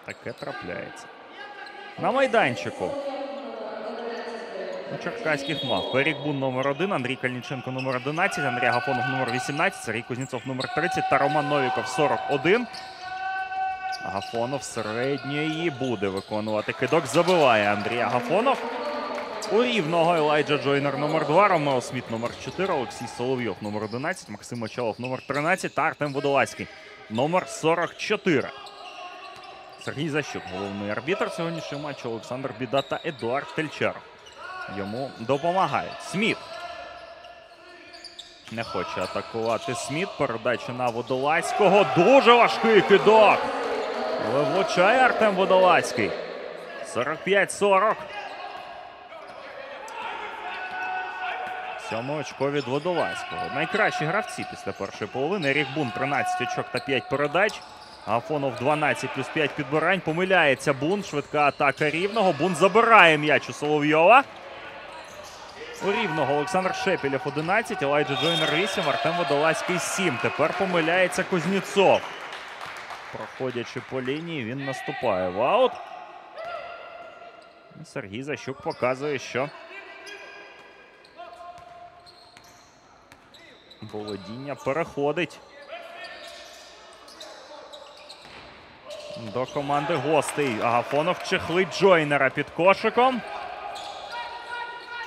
Таке трапляється. На майданчику у черкаських мавп Ерік Бун номер 1, Андрій Кальніченко номер 11, Андрій Агафонов номер 18, Сергій Кузнєцов номер 30 та Роман Новіков 41. Агафонов середньої буде виконувати кидок. Забиває Андрій Агафонов. У Рівного Елайджа Джойнер номер 2, Ромео Сміт номер 4, Олексій Соловйов номер 11, Максим Мочалов номер 13 та Артем Водолазький номер 44. Сергій Защук, головний арбітр сьогоднішнього матчу, Олександр Біда та Едуард Тельчаров йому допомагають. Сміт не хоче атакувати Сміт. Передача на Водолазького. Дуже важкий кидок. Але влучає Артем Водолазький. 45-40. 7 очко від Водолазького. Найкращі гравці після першої половини. Ерік Бун 13 очок та 5 передач. Агафонов 12 плюс 5 підбирань. Помиляється Бун. Швидка атака Рівного. Бун забирає м'яч у Соловйова. У Рівного Олександр Шепілєв 11, Елайджа Джойнер 8, Артем Водолазький 7. Тепер помиляється Кузнєцов. Проходячи по лінії, він наступає в аут. Сергій Защук показує, що володіння переходить до команди гостей. Агафонов чехлить Джойнера під кошиком.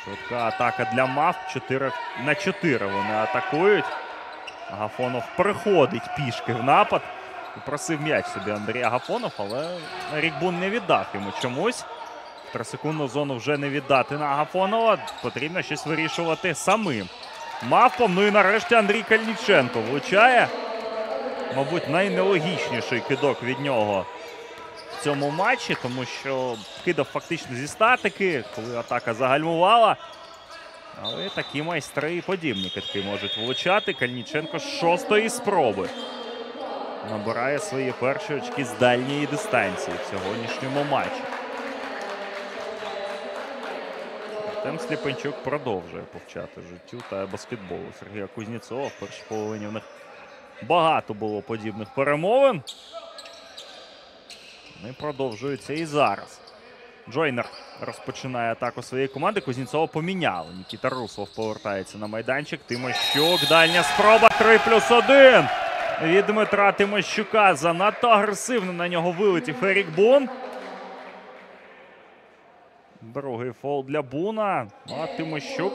Швидка атака для мавп. 4 на 4 вони атакують. Агафонов приходить пішки в напад. Просив м'яч собі Андрій Агафонов, але Рікбун не віддав йому чомусь. Трисекундну зону вже не віддати на Агафонова. Потрібно щось вирішувати самим мавпам. Ну і нарешті Андрій Кальніченко влучає. Мабуть, найнелогічніший кидок від нього в цьому матчі, тому що кидав фактично зі статики, коли атака загальмувала. Але такі майстри і подібні кидки можуть влучати. Кальніченко з 6-ї спроби набирає свої перші очки з дальньої дистанції в сьогоднішньому матчі. Артем Сліпенчук продовжує повчати життю та баскетболу Сергія Кузнєцова. В першій половині в них багато було подібних перемовин. Вони продовжуються і зараз. Джойнер розпочинає атаку своєї команди. Кузнєцова поміняли. Нікіта Руслов повертається на майданчик. Тимощук. Дальня спроба. 3+1 від Дмитра Тимощука. Занадто агресивно на нього вилетів Ерік Бун. Другий фол для Буна. А Тимощук,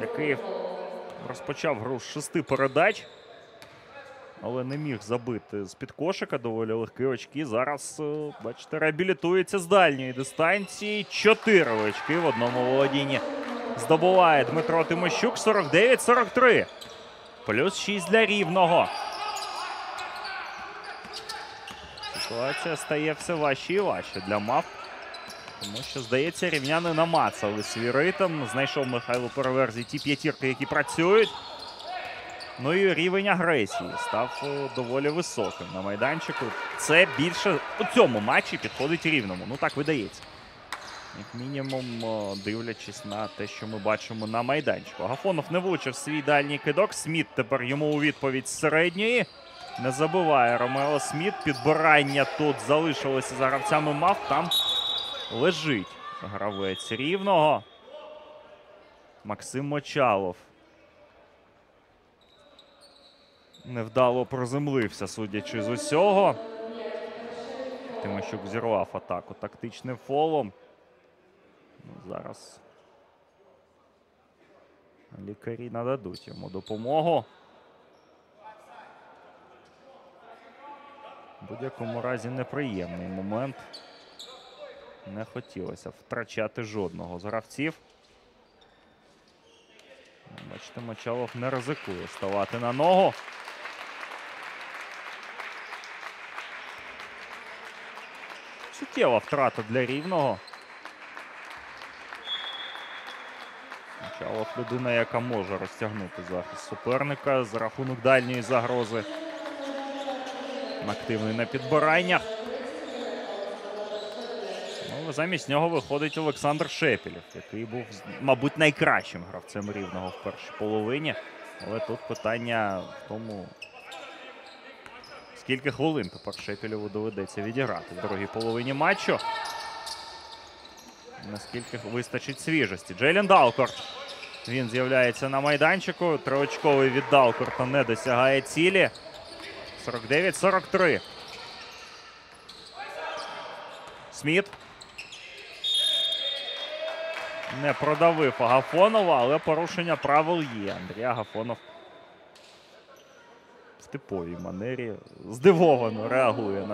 який розпочав гру з 6 передач, але не міг забити з-під кошика. Доволі легкі очки. Зараз, бачите, реабілітується з дальньої дистанції. 4 очки в одному володінні здобуває Дмитро Тимощук. 49-43. Плюс 6 для Рівного. Ситуація стає все важче і важче для МАФ. Тому що, здається, рівняни намацали свій ритм. Знайшов Михайло Переверзій ті п'ятірки, які працюють. Ну і рівень агресії став доволі високим на майданчику. Це більше у цьому матчі підходить Рівному. Ну так видається. Як мінімум, дивлячись на те, що ми бачимо на майданчику. Агафонов не влучив свій дальній кидок. Сміт тепер йому у відповідь з середньої. Не забиває Ромео Сміт. Підбирання тут залишилося за гравцями МАФ. Там лежить гравець Рівного. Максим Мочалов. Невдало приземлився, судячи з усього. Тимощук зірвав атаку тактичним фолом. Ну, зараз лікарі нададуть йому допомогу. В будь-якому разі неприємний момент. Не хотілося втрачати жодного з гравців. Бачите, Мочалов не ризикує ставати на ногу. Суттєва втрата для Рівного. Мочалов – людина, яка може розтягнути захист суперника за рахунок дальньої загрози. Активний на підбираннях. Ну, замість нього виходить Олександр Шепілєв, який був, мабуть, найкращим гравцем Рівного в першій половині. Але тут питання в тому, скільки хвилин тепер Шепілєву доведеться відіграти в другій половині матчу. Наскільки вистачить свіжості. Джейлен Далкорт. Він з'являється на майданчику. Триочковий від Далкорта не досягає цілі. 49-43. Сміт. Не продавив Агафонова, але порушення правил є. Андрій Агафонов в типовій манері здивовано реагує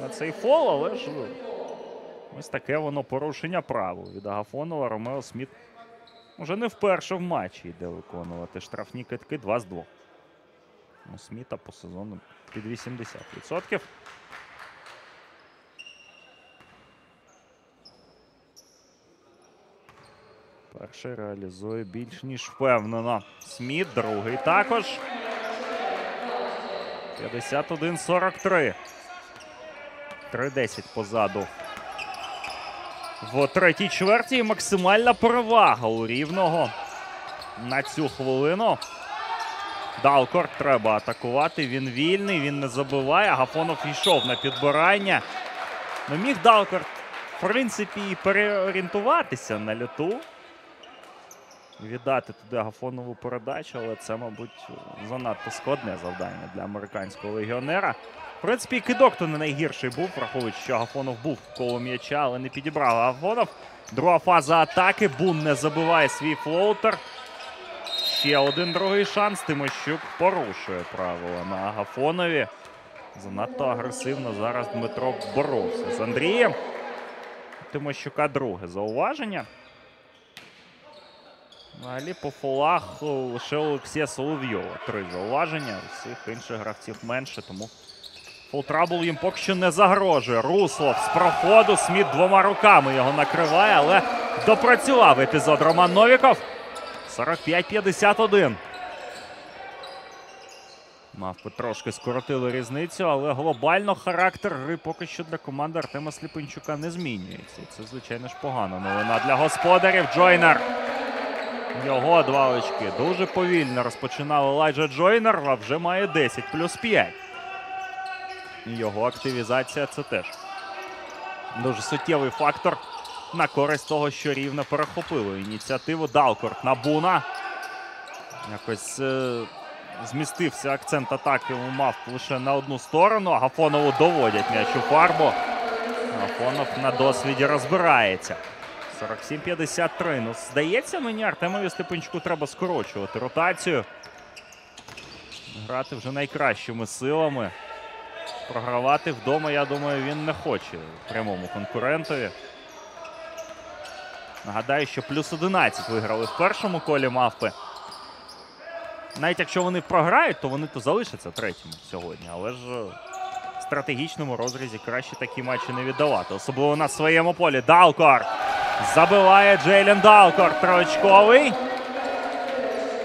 на цей фол, але ж ось таке воно порушення правил від Агафонова. Ромео Сміт уже не вперше в матчі йде виконувати штрафні китки 2 з 2. У Сміта по сезону під 80%. Перший реалізує більш ніж впевнено Сміт, другий також. 51-43. 3-10 позаду в третій чверті. Максимальна перевага у Рівного на цю хвилину. Далкорт треба атакувати, він вільний, він не забиває. Агафонов йшов на підбирання. Ну, міг Далкорт, в принципі, і переорієнтуватися на льоту. Віддати туди Агафонову передачу, але це, мабуть, занадто складне завдання для американського легіонера. В принципі, кидок то не найгірший був, враховуючи, що Агафонов був коло м'яча, але не підібрав Агафонов. Друга фаза атаки, Бун не забиває свій флоутер. Ще один другий шанс. Тимощук порушує правила на Агафонові. Занадто агресивно зараз Дмитро боровся з Андрієм. Тимощука друге зауваження. Взагалі по фолах лише Олексія Соловйова 3 зауваження. Усіх інших гравців менше, тому фолтрабл їм поки що не загрожує. Руслов з проходу, Сміт двома руками його накриває, але допрацював епізод Роман Новіков. 45-51. Мавпи трошки скоротили різницю, але глобально характер гри поки що для команди Артема Сліпенчука не змінюється. Це, звичайно ж, погана новина для господарів. Джойнер. Його 2 очки. Дуже повільно розпочинав Елайджа Джойнер, а вже має 10 плюс 5. Його активізація – це теж дуже суттєвий фактор на користь того, що Рівне перехопило ініціативу. Далкорт на Буна. Якось змістився акцент атаки у МАФ лише на одну сторону. Агафонову доводять м'яч у фарбу. Агафонов на досвіді розбирається. 47-53. Ну, здається мені, Артемові Степенчуку треба скорочувати ротацію. грати вже найкращими силами. Програвати вдома, я думаю, він не хоче прямому конкурентові. Нагадаю, що плюс 11 виграли в першому колі мавпи. Навіть якщо вони програють, то вони то залишаться третім сьогодні. Але ж в стратегічному розрізі краще такі матчі не віддавати. Особливо на своєму полі. Далкор забиває. Джейлен Далкор троочковий.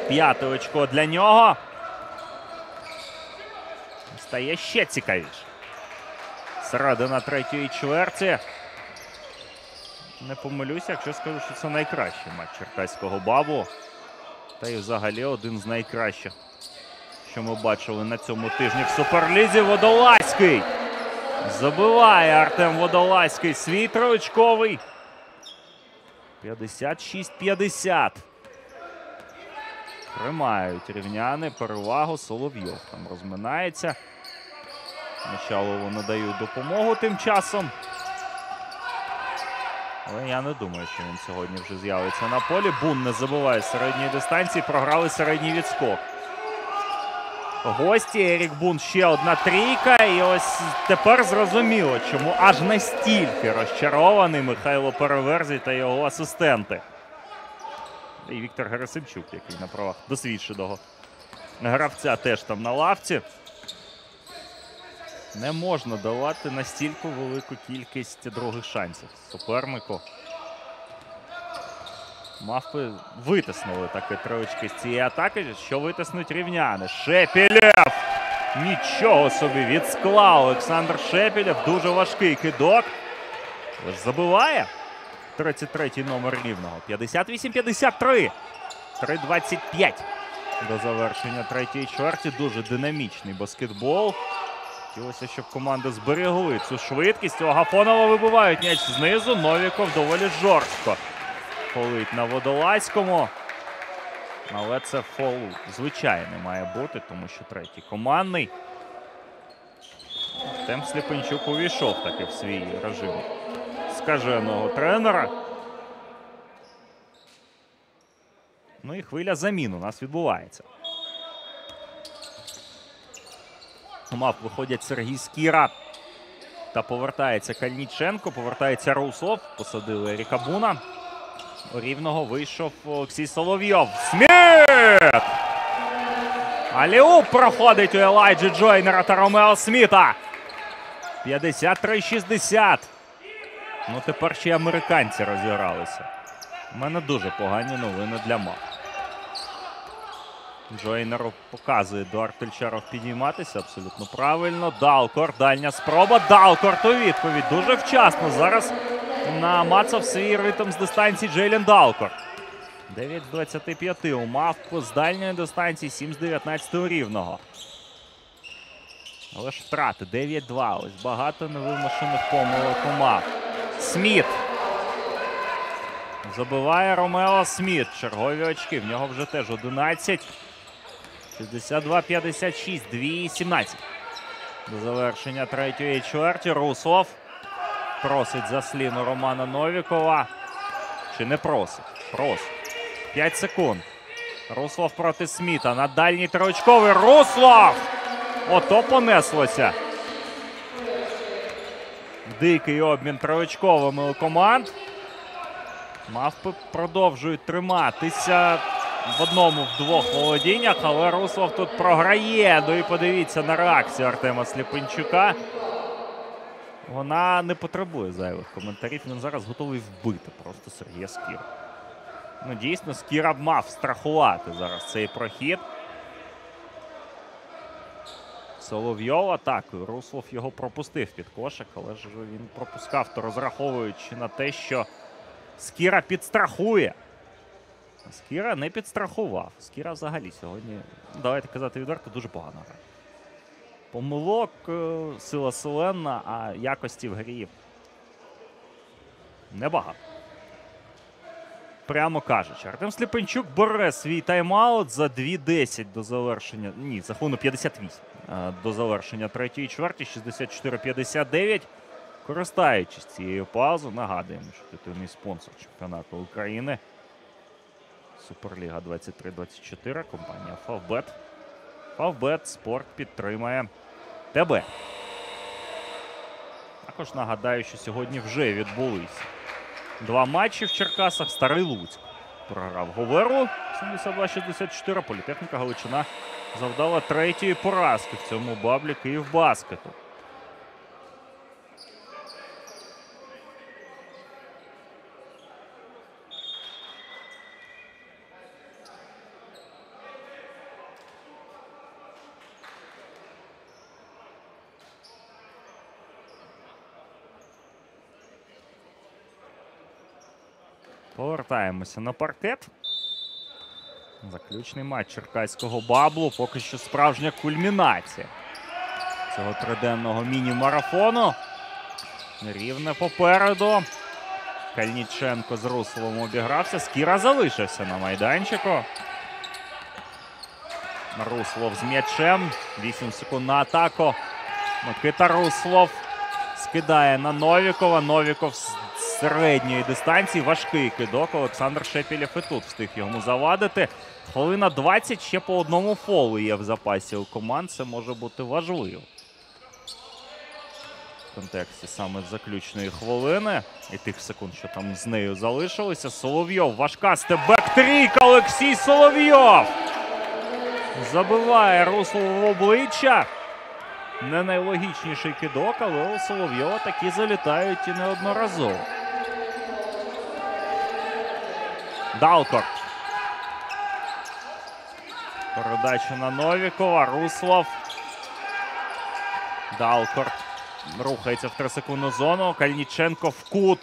П'яте очко для нього. Стає ще цікавіше. Середина третьої чверті. Не помилюся, якщо скажу, що це найкращий матч черкаського БАБу. Та й взагалі один з найкращих, що ми бачили на цьому тижні в Суперлізі. Водолазький забиває Артем Водолазький свій троочковий. 56-50. Тримають рівняни перевагу. Соловйов там розминається. Началову надають допомогу тим часом. Але я не думаю, що він сьогодні вже з'явиться на полі. Бун не забуває з середньої дистанції. Програли середній відскок. Гості. Ерік Бун ще одна трійка. І ось тепер зрозуміло, чому аж настільки розчарований Михайло Переверзій та його асистенти. І Віктор Герасимчук, який на правах досвідченого гравця, теж там на лавці. Не можна давати настільки велику кількість других шансів супернику. Мавпи витиснули таке троєчки з цієї атаки, що витиснуть рівняни. Шепелєв! Нічого собі від скла. Олександр Шепелєв. Дуже важкий кидок. Забиває. 33-й номер Рівного. 58-53. 3-25 до завершення третьої чверті. Дуже динамічний баскетбол. Хотілося, щоб команди зберегли цю швидкість. У Агафонова вибивають м'яч знизу. Новіков доволі жорстко фолить на Водолазькому. Але це фол звичайний має бути, тому що третій командний. Тем Сліпенчук увійшов таки в свій режим скаженого тренера. Ну і хвиля замін у нас відбувається. Мав виходять Сергій Скіра та повертається Кальніченко, повертається Русов, посадили Еріка Буна. У Рівного вийшов Олексій Соловйов. Сміт! Аліуп проходить у Елайджі Джойнера та Ромео Сміта. 53-60. Ну тепер ще й американці розігралися. У мене дуже погані новини для мав. Джойнеру показує до Артельчаров підійматися. Абсолютно правильно. Далкор. Дальня спроба. Далкор ту відповідь. Дуже вчасно. Зараз намацав свій ритм з дистанції Джейлен Далкор. 9-25 у Мавку з дальньої дистанції. 7-19 у Рівного. Але ж втрати. 9-2. Ось багато невимушених помилок у Мав. Сміт. Забиває Ромео Сміт. Чергові очки. В нього вже теж 11. 62-56, 2-17. До завершення третьої чверті Русов просить за сліну Романа Новікова. Чи не просить? Просить. 5 секунд. Руслов проти Сміта. На дальній троочковий. Руслов! Ото понеслося. Дикий обмін троочковими у команд. Мавпи продовжують триматися в одному, в двох володіннях, але Руслов тут програє. Ну і подивіться на реакцію Артема Сліпенчука. Вона не потребує зайвих коментарів. Він зараз готовий вбити просто Сергія Скіру. Ну дійсно, Скіра б мав страхувати зараз цей прохід. Соловйов атакує. Руслов його пропустив під кошик, але ж він пропускав, то розраховуючи на те, що Скіра підстрахує. Скіра не підстрахував. Скіра взагалі сьогодні, давайте казати відверто, дуже погано грає. Помилок, сила селена, а якості в грі небагато. Прямо кажучи, Артем Сліпенчук бере свій тайм-аут за 2:10 до завершення, ні, за хвилину 58 до завершення третьої чверті, 64-59. Користаючись цією паузою, нагадуємо, що титульний спонсор чемпіонату України Суперліга 23-24, компанія Favbet. Фавбет Спорт підтримає тебе. Також нагадаю, що сьогодні вже відбулись два матчі в Черкасах. Старий Луцьк програв Говеру 72-64. Політехніка Галичина завдала третьої поразки в цьому баблі Київбаскету. Повертаємося на паркет. Заключний матч черкаського баблу. Поки що справжня кульмінація цього триденного міні-марафону. Рівне попереду. Кальніченко з Русловим обігрався. Скіра залишився на майданчику. Руслов з м'ячем. 8 секунд на атаку. Микита Руслов скидає на Новікова. Новіков з середньої дистанції. Важкий кидок. Олександр Шепілєв і тут встиг йому завадити. Хвилина 20. Ще по одному фолу є в запасі у команд. Це може бути важливо в контексті саме заключної хвилини і тих секунд, що там з нею залишилося. Соловйов. Важка стебек-трійка. Олексій Соловйов забиває Руслову в обличчя. Не найлогічніший кидок, але у Соловйова такі залітають і неодноразово. Далкор. Передача на Новікова. Руслов. Далкор рухається в 3-секундну зону. Кальніченко в кут.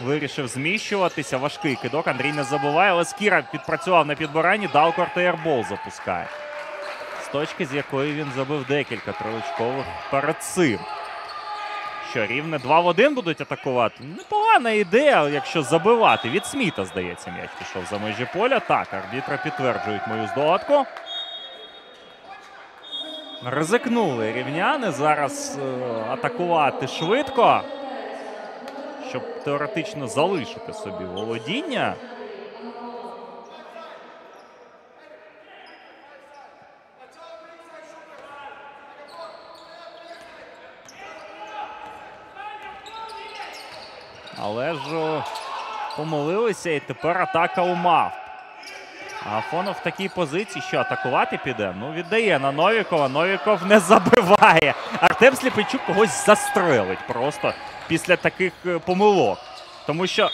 Вирішив зміщуватися. Важкий кидок. Андрій не забуває, але Скіра підпрацював на підбиранні. Далкор та ербол запускає. З точки, з якої він забив декілька трилучкових перед цим. Що, рівне 2-1 будуть атакувати? Непогана ідея, якщо забивати. Від Сміта, здається, м'яч пішов за межі поля. Так, арбітри підтверджують мою здогадку. Ризикнули рівняни. Зараз атакувати швидко, щоб теоретично залишити собі володіння. Але ж помилилися, і тепер атака у мавп. Афонов в такій позиції, що атакувати піде? Ну, віддає на Новікова. Новіков не забиває. Артем Сліпичук когось застрелить просто після таких помилок. Тому що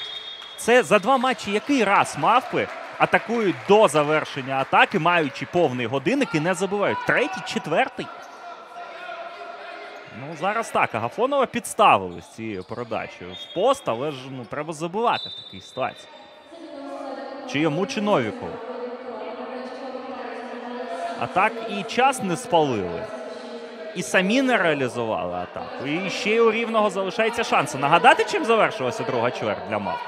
це за два матчі який раз мавпи атакують до завершення атаки, маючи повний годинник, і не забивають. Третій, четвертий. Ну, зараз так, Агафонова підставили з цією передачею в пост, але ж треба забивати в такій ситуації. Чи йому, чи Новікову. А так і час не спалили, і самі не реалізували атаку, і ще й у Рівного залишається шанс. Нагадати, чим завершилася друга чверть для мав?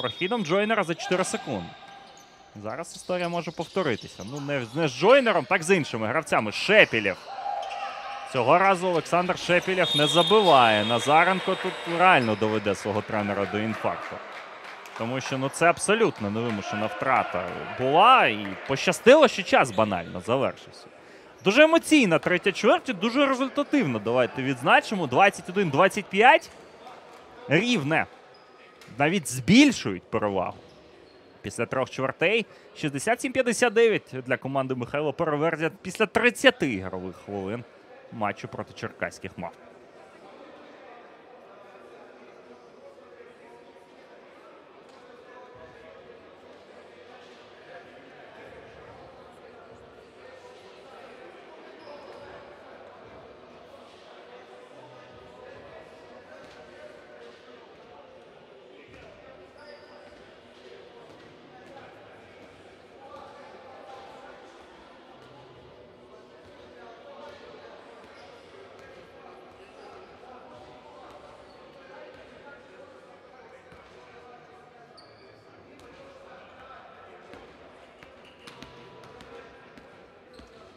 Прохідом Джойнера за 4 секунди. Зараз історія може повторитися. Ну, не з Джойнером, так з іншими гравцями. Шепілєв. Цього разу Олександр Шепілєв не забиває. Назаренко тут реально доведе свого тренера до інфаркту. Тому що це абсолютно невимушена втрата була. І пощастило, що час банально завершився. Дуже емоційна третя чверть, дуже результативна. Давайте відзначимо. 21-25. Рівне. Навіть збільшують перевагу. Після трьох чвертей 67-59 для команди Михайла Переверзя після 30 ігрових хвилин матчу проти черкаських мавп.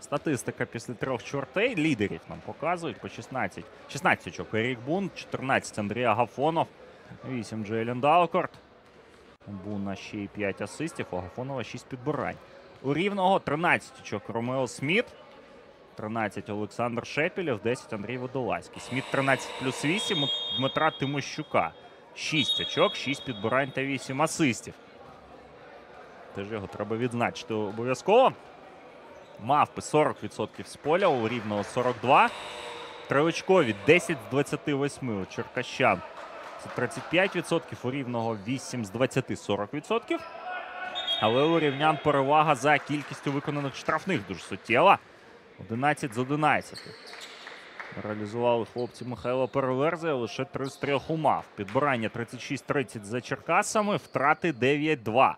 Статистика після трьох чвертей лідерів нам показують по 16. 16 очок Ерік Бун, 14 Андрій Агафонов, 8 Джейлен Далкорт. Буна ще й 5 асистів, у Агафонова 6 підбирань. у Рівного. 13 очок Ромео Сміт, 13 Олександр Шепілєв, 10 Андрій Водолазький. Сміт 13 плюс 8 у Дмитра Тимощука. 6 очок, 6 підбирань та 8 асистів. Теж його треба відзначити обов'язково. Мавпи 40% з поля, у Рівного 42. Триочкові 10 з 28 у черкащан. Це 35%, у Рівного 8 з 20 – 40%. Але у рівнян перевага за кількістю виконаних штрафних дуже суттєва. 11 з 11. Реалізували хлопці Михайла Переверзія лише 33 у мав. Підбирання 36-30 за черкасами, втрати 9-2.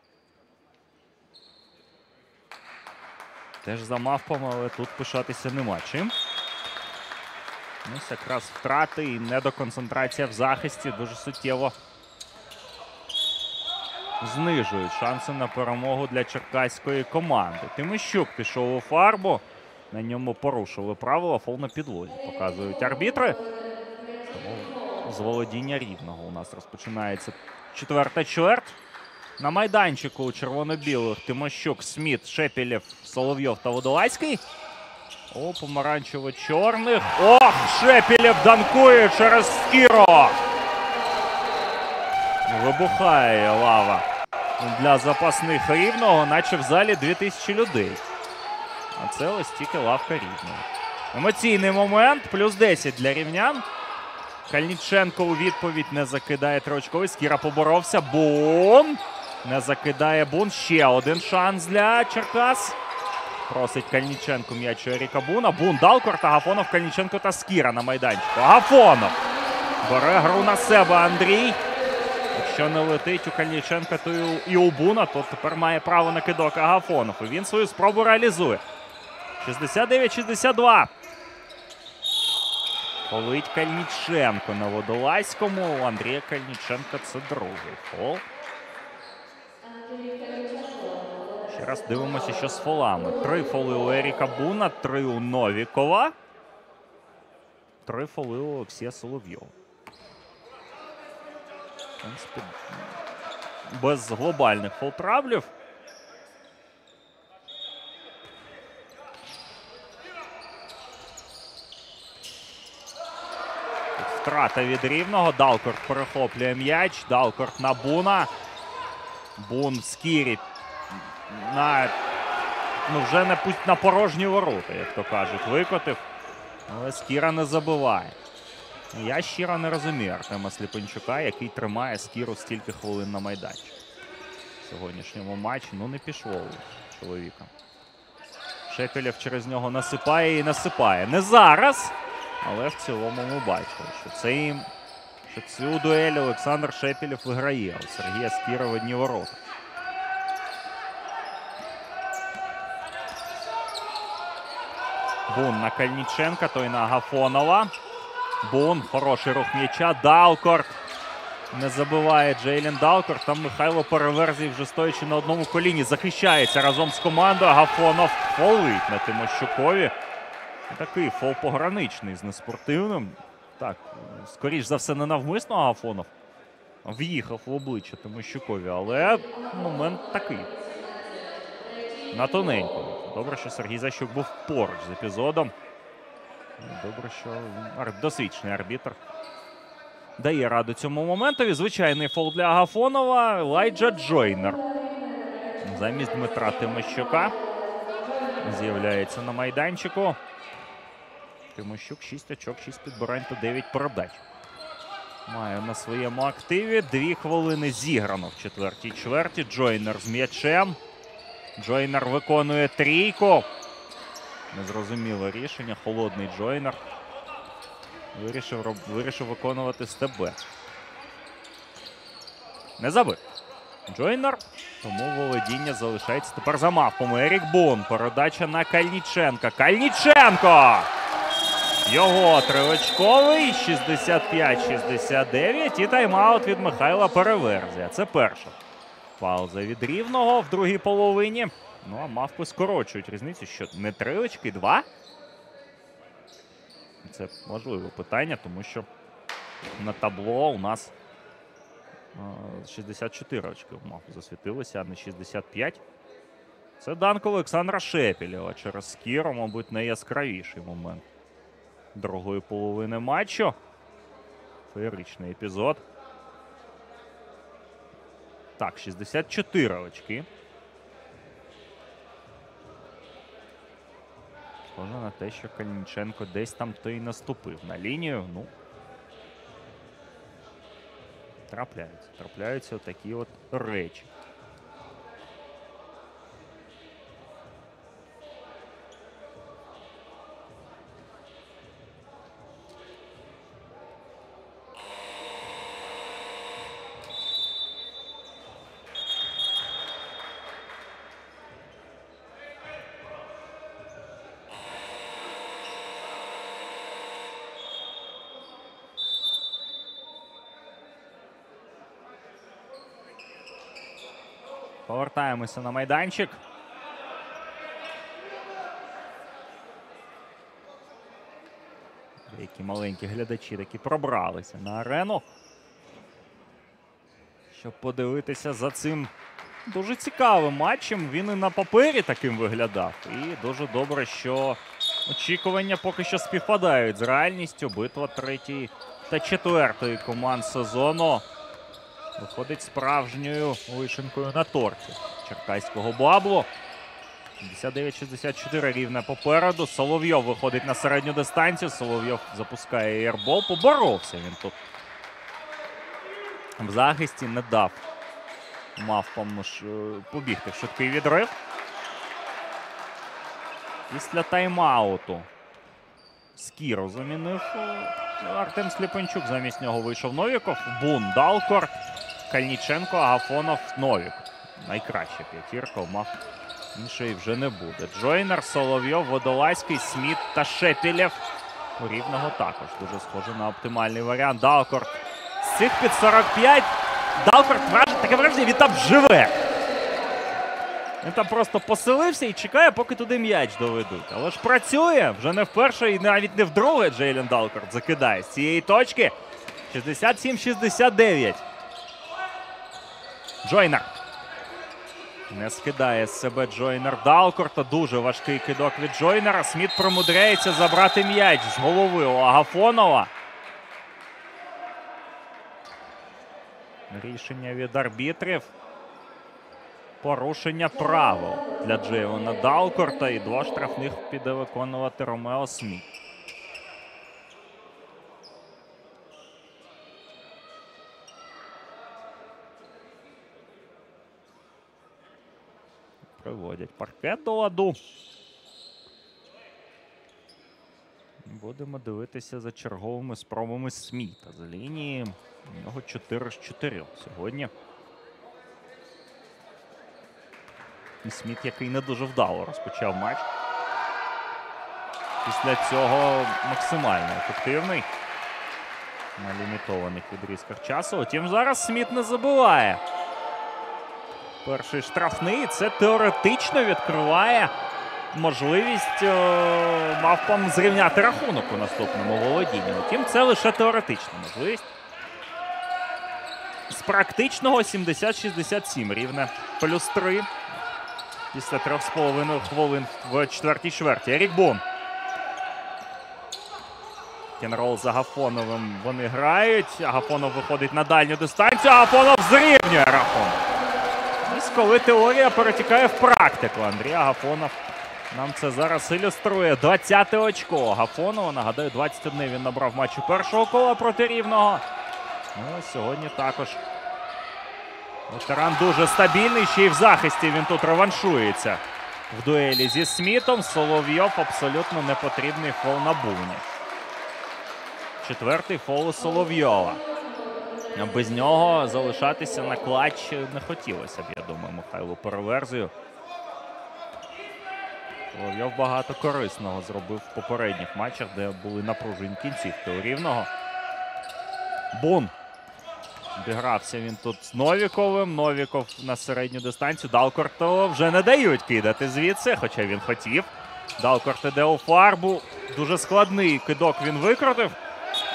Теж за мавпами, але тут пишатися нема чим. Ось якраз втрати і недоконцентрація в захисті дуже суттєво знижують шанси на перемогу для черкаської команди. Тимощук пішов у фарбу. На ньому порушили правила, фол на підлозі показують арбітри. Тому з володіння Рівного у нас розпочинається четверта чверть. На майданчику у червоно-білих Тимощук, Сміт, Шепілєв, Соловйов та Водолазький. О, помаранчево-чорних. Ох, Шепілєв данкує через Скіро. Вибухає лава для запасних Рівного, наче в залі 2000 людей. А це ось тільки лавка Рівного. Емоційний момент. Плюс 10 для рівнян. Кальниченко у відповідь не закидає триочковий. Скіра поборовся. Бун! Не закидає Бун. Ще один шанс для Черкас. Просить Кальниченко м'яч Еріка Буна. Бун, Далкорт, Агафонов, Кальниченко та Скіра на майданчику. Агафонов бере гру на себе Андрій. Якщо не летить у Кальниченка, то і у Буна, то тепер має право на кидок Агафонов. І він свою спробу реалізує. 69-62. Полить Кальниченко на Водолазькому. У Андрія Кальниченка це другий фол. Ще раз дивимося, що з фолами. 3 фоли у Еріка Буна, 3 у Новікова, 3 фоли у Олексія Соловйова. В принципі, без глобальних фолтравлів. Втрата від Рівного. Далкорт перехоплює м'яч. Далкорт на Буна. Бун Скірі на, вже не пусть на порожні ворота, як то кажуть, викотив. Але Скіра не забиває. Я щиро не розумію Артема Сліпенчука, який тримає Скіру стільки хвилин на майданчику. В сьогоднішньому матчі не пішло у чоловіка. Шепілєв через нього насипає і насипає. Не зараз, але в цілому ми бачили, що що цю дуель Олександр Шепілєв виграє у Сергія Скіра в одні ворота. Бун на Кальниченка, той на Агафонова. Бун, хороший рух м'яча. Далкорт не забиває Джейлен Далкорт. Там Михайло Переверзій, вже стоячи на одному коліні, захищається разом з командою. Агафонов фолить на Тимощукові. Такий фол пограничний з неспортивним. Так, скоріш за все, ненавмисно Агафонов в'їхав в обличчя Тимощукові, але момент такий. На тоненьку. Добре, що Сергій Защук був поруч з епізодом. Добре, що досвідчений арбітр дає раду цьому моментові. Звичайний фол для Агафонова. Лайджа Джойнер замість Дмитра Тимощука з'являється на майданчику. Тимощук 6 очок, 6 підбирань та 9 передач. Має на своєму активі. 2 хвилини зіграно в четвертій чверті. Джойнер з м'ячем. Джойнер виконує трійку. Незрозуміле рішення. Холодний Джойнер вирішив виконувати стебе. Не забив Джойнер, тому володіння залишається тепер за мавпами. Ерік Бун. Передача на Кальниченка. Кальниченко! Його триочковий. 65-69. І тайм-аут від Михайла Переверзія. Це перша пауза від Рівного в другій половині. А мавпи скорочують різницю. Що, не 3 очки, 2? Це важливе питання, тому що на табло у нас 64 очки у мавпи засвітилося, а не 65. Це данк Олександра Шепілєва. Через Кіру, мабуть, найяскравіший момент другої половини матчу. Феєричний епізод. Так, 64 очки. Схоже на те, що Калініченко десь там то і наступив на лінію. Ну, трапляються такі от речі. Повертаємося на майданчик. Деякі маленькі глядачі таки пробралися на арену, щоб подивитися за цим дуже цікавим матчем. Він і на папері таким виглядав. І дуже добре, що очікування поки що співпадають з реальністю. Битва 3-ї та 4-ї команд сезону виходить справжньою вишенкою на торті черкаського баблу. 59-64 рівне попереду. Соловйов виходить на середню дистанцію. Соловйов запускає ейрбол. Поборовся він тут в захисті. Не дав мавпам побігти в швидкий відрив. Після тайм-ауту Скіру замінив Артем Сліпенчук. Замість нього вийшов Новіков, Бун, Далкор, Кальніченко, Агафонов, Новік. Найкраща п'ятірка, мав іншої вже не буде. Джойнер, Соловйов, Водолазький, Сміт та Шепілєв. У Рівного також дуже схоже на оптимальний варіант. Далкор з цих під 45. Далкор, таке враження, він там живе. Він там просто поселився і чекає, поки туди м'яч доведуть. Але ж працює, вже не вперше і навіть не вдруге Джейлен Далкорт закидає з цієї точки. 67-69. Джойнер. Не скидає з себе Джойнер Далкорта. Дуже важкий кидок від Джойнера. Сміт промудряється забрати м'яч з голови у Агафонова. Рішення від арбітрів. Порушення правил для Джейвона Далкорта, і два штрафних піде виконувати Ромео Сміт. Приводять паркет до ладу. Будемо дивитися за черговими спробами Сміта з лінії. У нього 4 з 4 сьогодні. Сміт, який не дуже вдало розпочав матч. Після цього максимально ефективний на лімітованих відрізках часу. Втім, зараз Сміт не забиває. Перший штрафний. Це теоретично відкриває можливість мавпам зрівняти рахунок у наступному володінні. Втім, це лише теоретична можливість. З практичного 70-67 рівне плюс 3. Після 3,5 хвилин в четвертій чверті. Ерік Бун. Кенрол з Агафоновим вони грають. Агафонов виходить на дальню дистанцію. Агафонов зрівнює рахунок. Ось коли теорія перетікає в практику. Андрій Агафонов нам це зараз ілюструє. 20-те очко Агафонова. Нагадаю, 21 він набрав в матчі першого кола проти Рівного. Ну, сьогодні також. Ветеран дуже стабільний, ще й в захисті він тут реваншується в дуелі зі Смітом. Соловйов абсолютно непотрібний фол на Буні. Четвертий фол у Соловйова. Без нього залишатися на клатч не хотілося б, я думаю, Михайлу Переверзію. Соловйов багато корисного зробив в попередніх матчах, де були напружені кінцівки у Рівного. Бун. Обігрався він тут з Новіковим. Новіков на середню дистанцію. Далкорту вже не дають кидати звідси, хоча він хотів. Далкорт іде у фарбу. Дуже складний кидок він викрутив.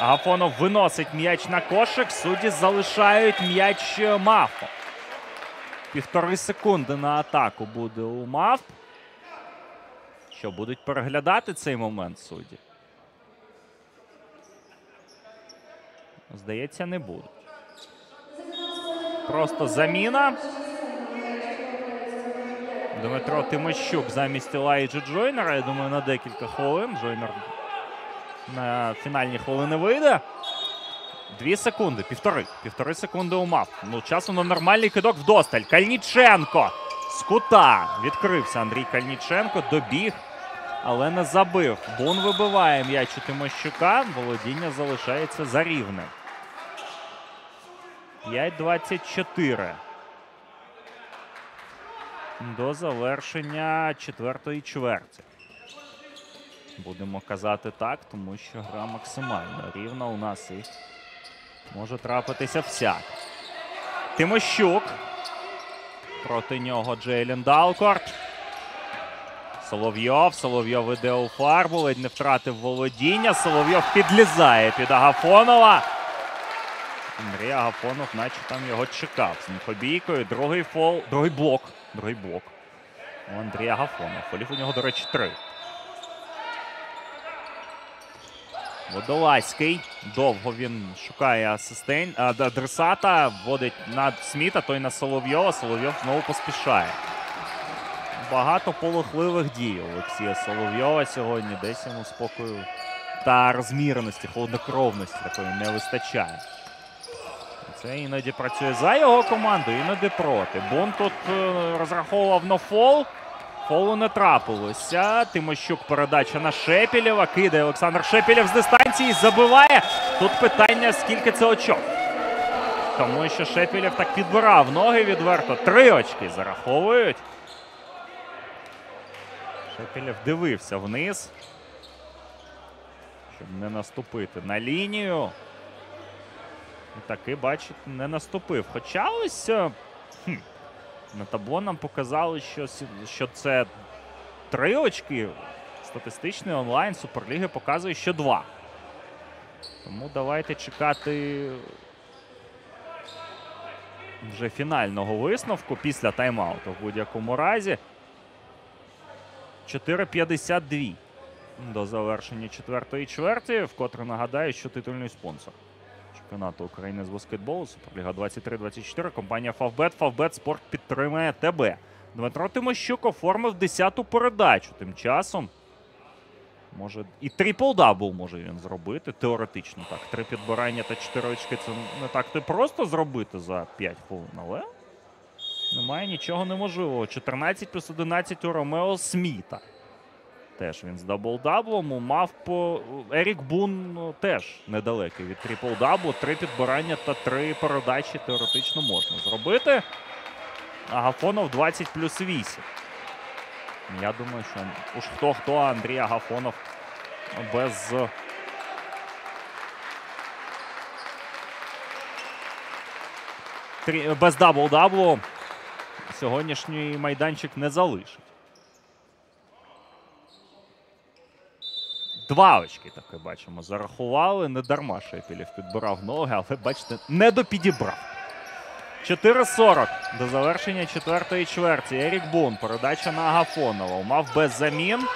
Агафонов виносить м'яч на кошик. Судді залишають м'яч Мафо. Півтори секунди на атаку буде у Мавп. Що, будуть переглядати цей момент судді? Здається, не будуть. Просто заміна. Дмитро Тимощук замість Ілайджі Джойнера. Я думаю, на декілька хвилин. Джойнер на фінальні хвилини вийде. 2 секунди. Півтори секунди у Мавп. Ну, часу на нормальний кидок вдосталь. Кальниченко з кута. Відкрився Андрій Кальниченко. Добіг, але не забив. Бун вибиває м'яч у Тимощука. Володіння залишається за рівнем. 5:24. До завершення четвертої чверті. Будемо казати так, тому що гра максимально рівна у нас і може трапитися всяк. Тимощук. Проти нього Джейлен Далкорт. Соловйов. Соловйов іде у фарбу. Ледь не втратив володіння. Соловйов підлізає під Агафонова. Андрій Агафонов наче там його чекав. З ніхобійкою. Другий блок. Другий блок у Андрія Агафонова. Фолів у нього, до речі, 3. Водолазький. Довго він шукає адресата. Вводить на Сміта, той на Соловйова. Соловйов знову поспішає. Багато полохливих дій Олексія Соловйова сьогодні. Десь йому спокою та розміреності, холоднокровності такої не вистачає. Це іноді працює за його команду, іноді проти. Бун тут розраховував на фол. Фолу не трапилося. Тимощук, передача на Шепілєва. Кидає Олександр Шепілєв з дистанції, забиває. Тут питання, скільки це очок. Тому що Шепілєв так підбирав ноги відверто. 3 очки зараховують. Шепілєв дивився вниз, щоб не наступити на лінію. І таки, бачите, не наступив. Хоча ось на табло нам показали, що це 3 очки. Статистичний онлайн Суперліги показує, що 2. Тому давайте чекати вже фінального висновку після тайм-ауту в будь-якому разі. 4:52 до завершення четвертої чверті, вкотре нагадаю, що титульний спонсор чемпіонату України з баскетболу Суперліга 23-24, компанія Фавбет. Фавбет Спорт підтримує тебе. Дмитро Тимощук оформив 10-ту передачу. Тим часом може і трипл-дабл може він зробити. Теоретично так. 3 підбирання та 4 очки. Це не так то просто зробити за 5 хвилин, але немає нічого неможливого. 14+11 у Ромео Сміта. Теж він з дабл-даблом. Мав по Ерік Бун теж недалекий від трипл-даблу. 3 підбирання та 3 передачі теоретично можна зробити. Агафонов 20+8. Я думаю, що уж хто-хто, Андрій Агафонов без дабл-даблу сьогоднішній майданчик не залишить. 2 очки таке, бачимо, зарахували. Не дарма Шепілєв підбирав ноги, але, бачите, не допідібрав. 4:40 до завершення четвертої чверті. Ерік Бун, передача на Агафонова. Мав без замін.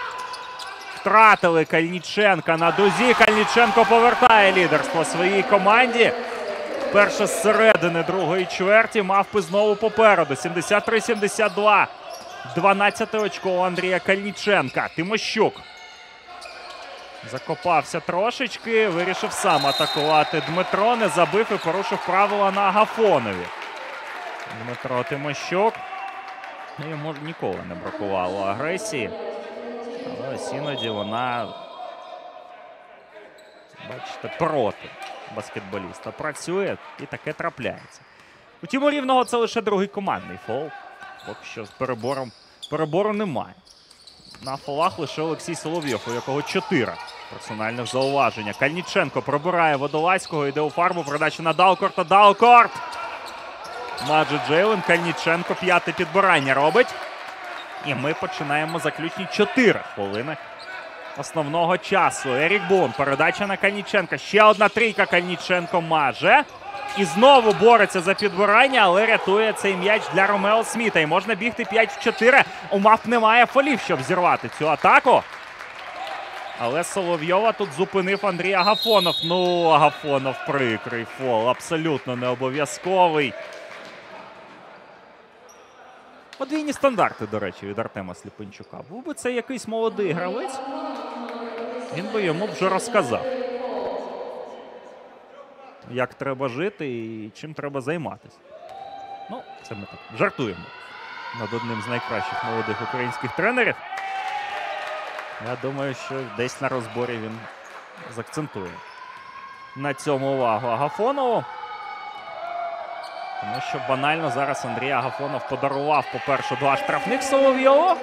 Втратили Кальниченка на дузі. Кальниченко повертає лідерство своїй команді. Перше з середини другої чверті. Мавпи знову попереду. 73-72. 12 очко Андрія Кальниченка. Тимощук закопався трошечки, вирішив сам атакувати Дмитро, не забив і порушив правила на Агафонові. Дмитро Тимощук. Йому ніколи не бракувало агресії. Але ось іноді вона, бачите, проти баскетболіста працює, і таке трапляється. Утім, у Рівного це лише другий командний фол. Поки що з перебору немає. На фолах лише Олексій Соловйов, у якого 4 персональних зауваження. Кальниченко пробирає Водолазького, йде у фарбу, передача на Далкорта. Далкорт! Маджи Джейлен, Кальниченко 5-те підбирання робить. І ми починаємо заключні 4 хвилини основного часу. Ерік Бун, передача на Кальниченка. Ще одна трійка, Кальниченко маже. І знову бореться за підбирання, але рятує цей м'яч для Ромео Сміта. І можна бігти 5-4. У МАФ немає фолів, щоб зірвати цю атаку. Але Соловйова тут зупинив Андрій Агафонов. Ну, Агафонов прикрий фол. Абсолютно не обов'язковий. Подвійні стандарти, до речі, від Артема Сліпенчука. Був би це якийсь молодий гравець, він би йому вже розказав, як треба жити і чим треба займатися. Ну, це ми так жартуємо над одним з найкращих молодих українських тренерів. Я думаю, що десь на розборі він закцентує на цьому увагу Агафонову. Тому що банально зараз Андрій Агафонов подарував, по-перше, два штрафних Соловйову,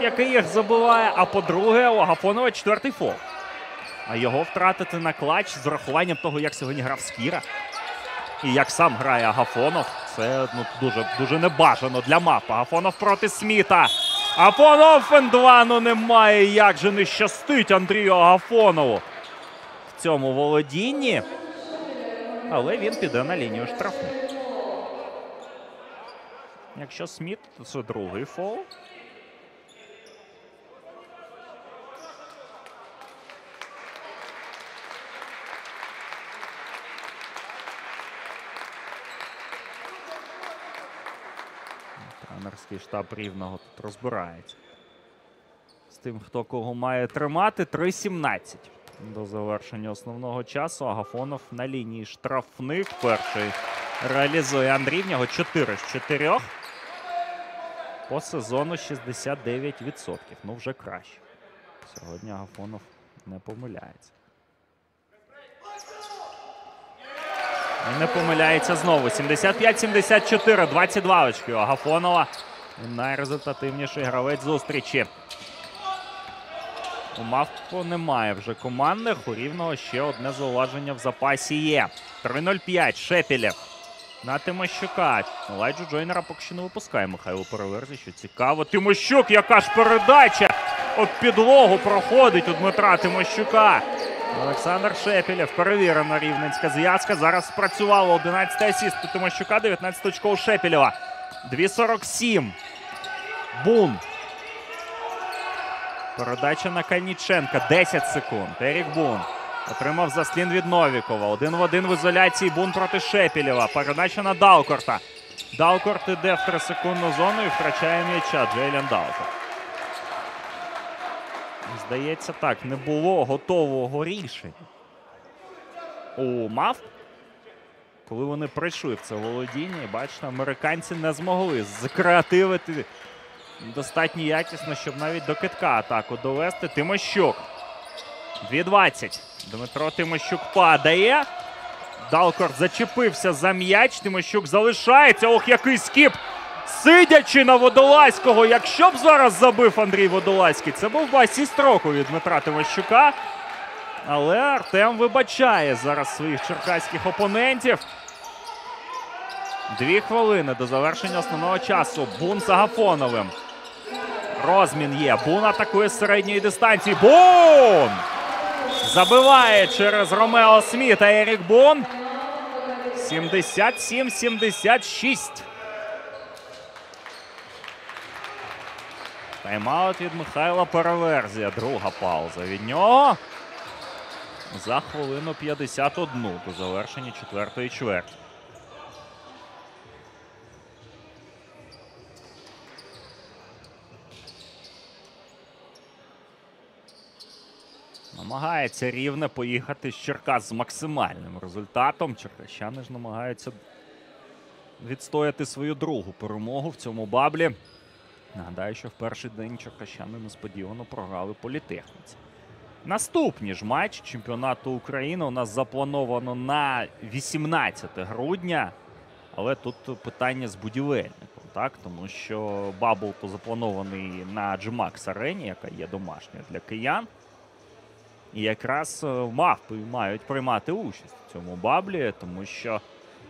який їх забиває, а по-друге, у Агафонова четвертий фол. А його втратити на клатч з урахуванням того, як сьогодні грав Скіра і як сам грає Агафонов, це дуже небажано для МАФ. Агафонов проти Сміта. Агафонов фендвану немає. Як же не щастить Андрію Агафонову в цьому володінні. Але він піде на лінію штрафних. Якщо Сміт, то це другий фол. Тренерський штаб Рівного тут розбирається з тим, хто кого має тримати. 3:17 до завершення основного часу. Агафонов на лінії штрафних. Перший реалізує Андрій. В нього 4 з 4. По сезону 69%. Ну, вже краще. Сьогодні Агафонов не помиляється. І не помиляється знову. 75-74. 22 очки у Агафонова. Найрезультативніший гравець зустрічі. У МАФ немає вже командних. У Рівного ще одне зауваження в запасі є. 3:05. Шепілєв на Тимощука. Ладжу Джойнера поки що не випускає Михайло Переверзі, що цікаво. Тимощук, яка ж передача! От підлогу проходить у Дмитра Тимощука. Олександр Шепілєв, перевірена рівненська зв'язка. Зараз спрацювало. 11-й асіст у Тимощука, 19 очков Шепілєва. 2:47. Бун. Передача на Кальниченка. 10 секунд. Ерік Бун отримав заслін від Новікова. 1-1 в ізоляції Бун проти Шепілєва. Передача на Далкорта. Далкорт іде в 3-секундну зону і втрачає м'яча Джейлен Далкорт. Здається, так, не було готового рішення у МАФ, коли вони прийшли в це володіння. І бачите, американці не змогли закреативити достатньо якісно, щоб навіть до китка атаку довести. Тимощук. 2:20. Дмитро Тимощук падає. Далкорт зачепився за м'яч. Тимощук залишається. Ох, який скіп! Сидячи на Водолазького. Якщо б зараз забив Андрій Водолазький, це був би асіст року від Дмитра Тимощука. Але Артем вибачає зараз своїх черкаських опонентів. 2 хвилини до завершення основного часу. Бун з Агафоновим. Розмін є. Бун атакує з середньої дистанції. Бун! Забиває через Ромео Сміта Ерік Бун. 77-76. Тайм-аут від Михайла Переверзія. Друга пауза від нього. За 1:51 до завершення 4-ї чверті. Намагається Рівне поїхати з Черкас з максимальним результатом. Черкащани ж намагаються відстояти свою другу перемогу в цьому баблі. Нагадаю, що в перший день черкащани несподівано програли Політехніці. Наступний ж матч чемпіонату України у нас заплановано на 18 грудня. Але тут питання з будівельником, так? Тому що бабл запланований на GMAX-арені, яка є домашньою для киян. І якраз МАФ мають приймати участь в цьому баблі, тому що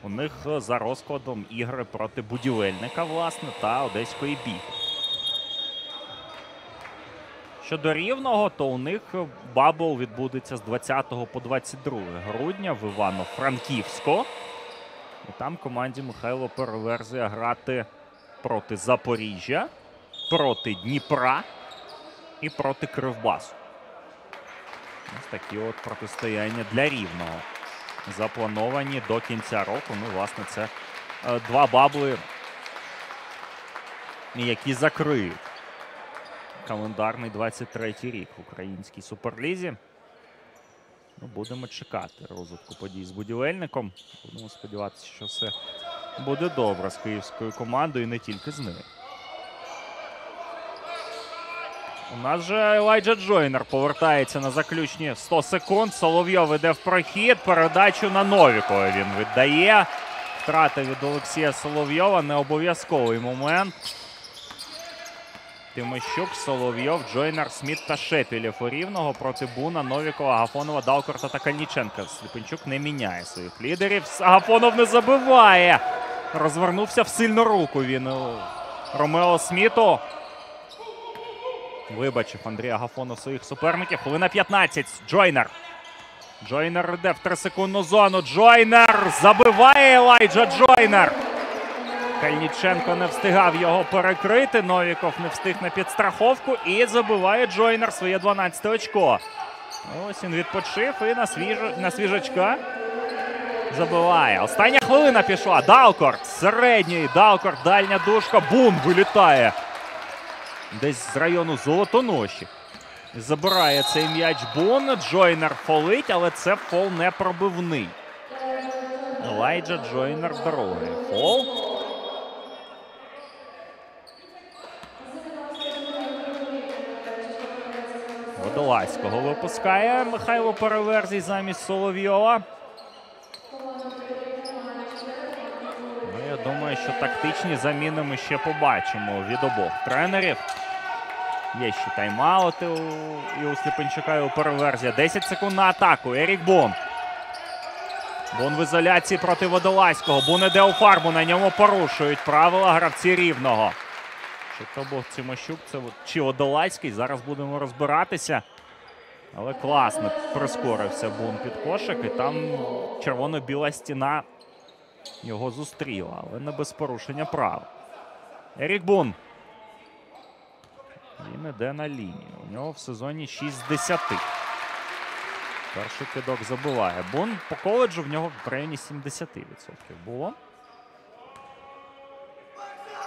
у них за розкладом ігри проти будівельника, власне, та одеської бійки. Щодо Рівного, то у них бабл відбудеться з 20 по 22 грудня в Івано-Франківську. І там команді Михайло Переверзі грати проти Запоріжжя, проти Дніпра і проти Кривбасу. Ось такі от протистояння для Рівного заплановані до кінця року. Ну, власне, це два бабли, які закриють календарний 23-й рік в українській суперлізі. Ну, будемо чекати розвитку подій з будівельником. Будемо сподіватися, що все буде добре з київською командою і не тільки з нею. У нас же Елайджа Джойнер повертається на заключні 100 секунд. Соловйов іде в прохід. Передачу на Новікова він віддає. Втрата від Олексія Соловйова. Не обов'язковий момент. Тимощук, Соловйов, Джойнер, Сміт та Шепілєв у Рівного проти Буна, Новікова, Агафонова, Далкорта та Кальніченка. Сліпенчук не міняє своїх лідерів. Агафонов не забиває. Розвернувся в сильну руку він Ромео Сміту. Вибачив Андрій Агафонов своїх суперників. Хвилина 15. Джойнер. Джойнер йде в 3-секундну зону. Джойнер забиває. Елайджа Джойнер. Кальніченко не встигав його перекрити. Новіков не встиг на підстраховку. І забиває Джойнер своє 12-те очко. Ось він відпочив і на свіжачка забиває. Остання хвилина пішла. Далкорт. Середній. Далкорт. Дальня дужка. Бум. Вилітає. Десь з району Золотоноші. Забирає цей м'яч Бун. Джойнер фолить, але це фол не пробивний. Елайджа Джойнер дороги. Фол. Водолазького випускає Михайло Переверзій замість Соловйова. Ну, я думаю, що тактичні заміни ми ще побачимо від обох тренерів. Є ще тайм-аути і у Сліпенчука, і у Переверзія. 10 секунд на атаку. Ерік Бун. Бун в ізоляції проти Водолазького. Бун іде у фарбу. На ньому порушують правила гравці Рівного. Чи то був Тимощук, чи Водолазький. Зараз будемо розбиратися. Але класно прискорився Бун під кошик. І там червоно-біла стіна його зустріла. Але не без порушення прав. Ерік Бун. Він іде на лінію. У нього в сезоні 6 з 10. Перший кидок забиває. Бун по коледжу в нього в районі 70% було.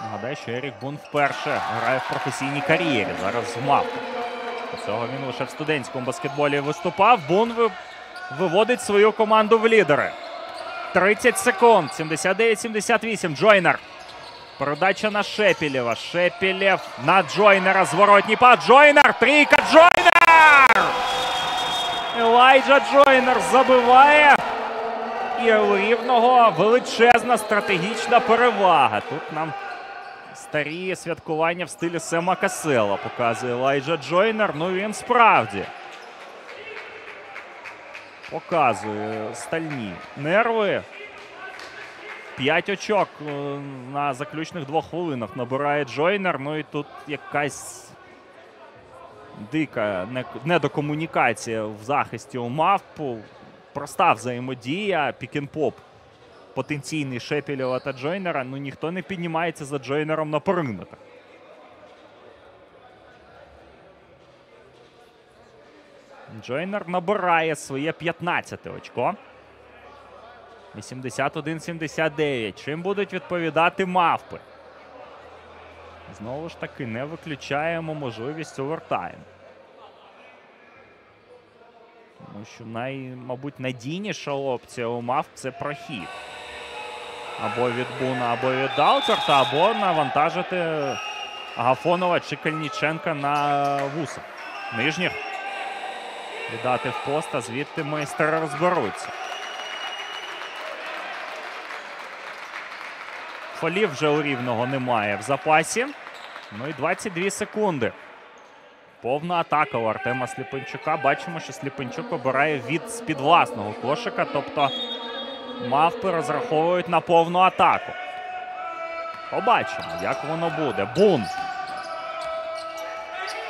Нагадаю, що Ерік Бун вперше грає в професійній кар'єрі. Зараз в МАП. До цього він лише в студентському баскетболі виступав. Бун виводить свою команду в лідери. 30 секунд. 79-78. Джойнер. Передача на Шепілєва. Шепілєв на Джойнера. Зворотній пас. Джойнер. Трійка. Джойнер! Елайджа Джойнер забиває. І у Рівного величезна стратегічна перевага. Тут нам старі святкування в стилі Сема Касела показує Елайджа Джойнер. Ну він справді показує стальні нерви. 5 очок на заключних 2 хвилинах набирає Джойнер. Ну і тут якась дика недокомунікація в захисті у Мавпу. Проста взаємодія, пік-н-поп. Потенційний Шепілєва та Джойнера. Ну ніхто не піднімається за Джойнером на периметр. Джойнер набирає своє 15-те очко. 81-79. Чим будуть відповідати мавпи? Знову ж таки, не виключаємо можливість овертайму. Тому що, мабуть, надійніша опція у мавп – це прохід. Або від Буна, або від Далкорта, або навантажити Агафонова чи Кальніченка на вуса. Нижніх. Віддати в пост, а звідти майстри розберуться. Фолів вже у Рівного немає в запасі. Ну і 22 секунди. Повна атака у Артема Сліпенчука. Бачимо, що Сліпенчук обирає від з-під власного кошика. Тобто мавпи розраховують на повну атаку. Побачимо, як воно буде. Бун.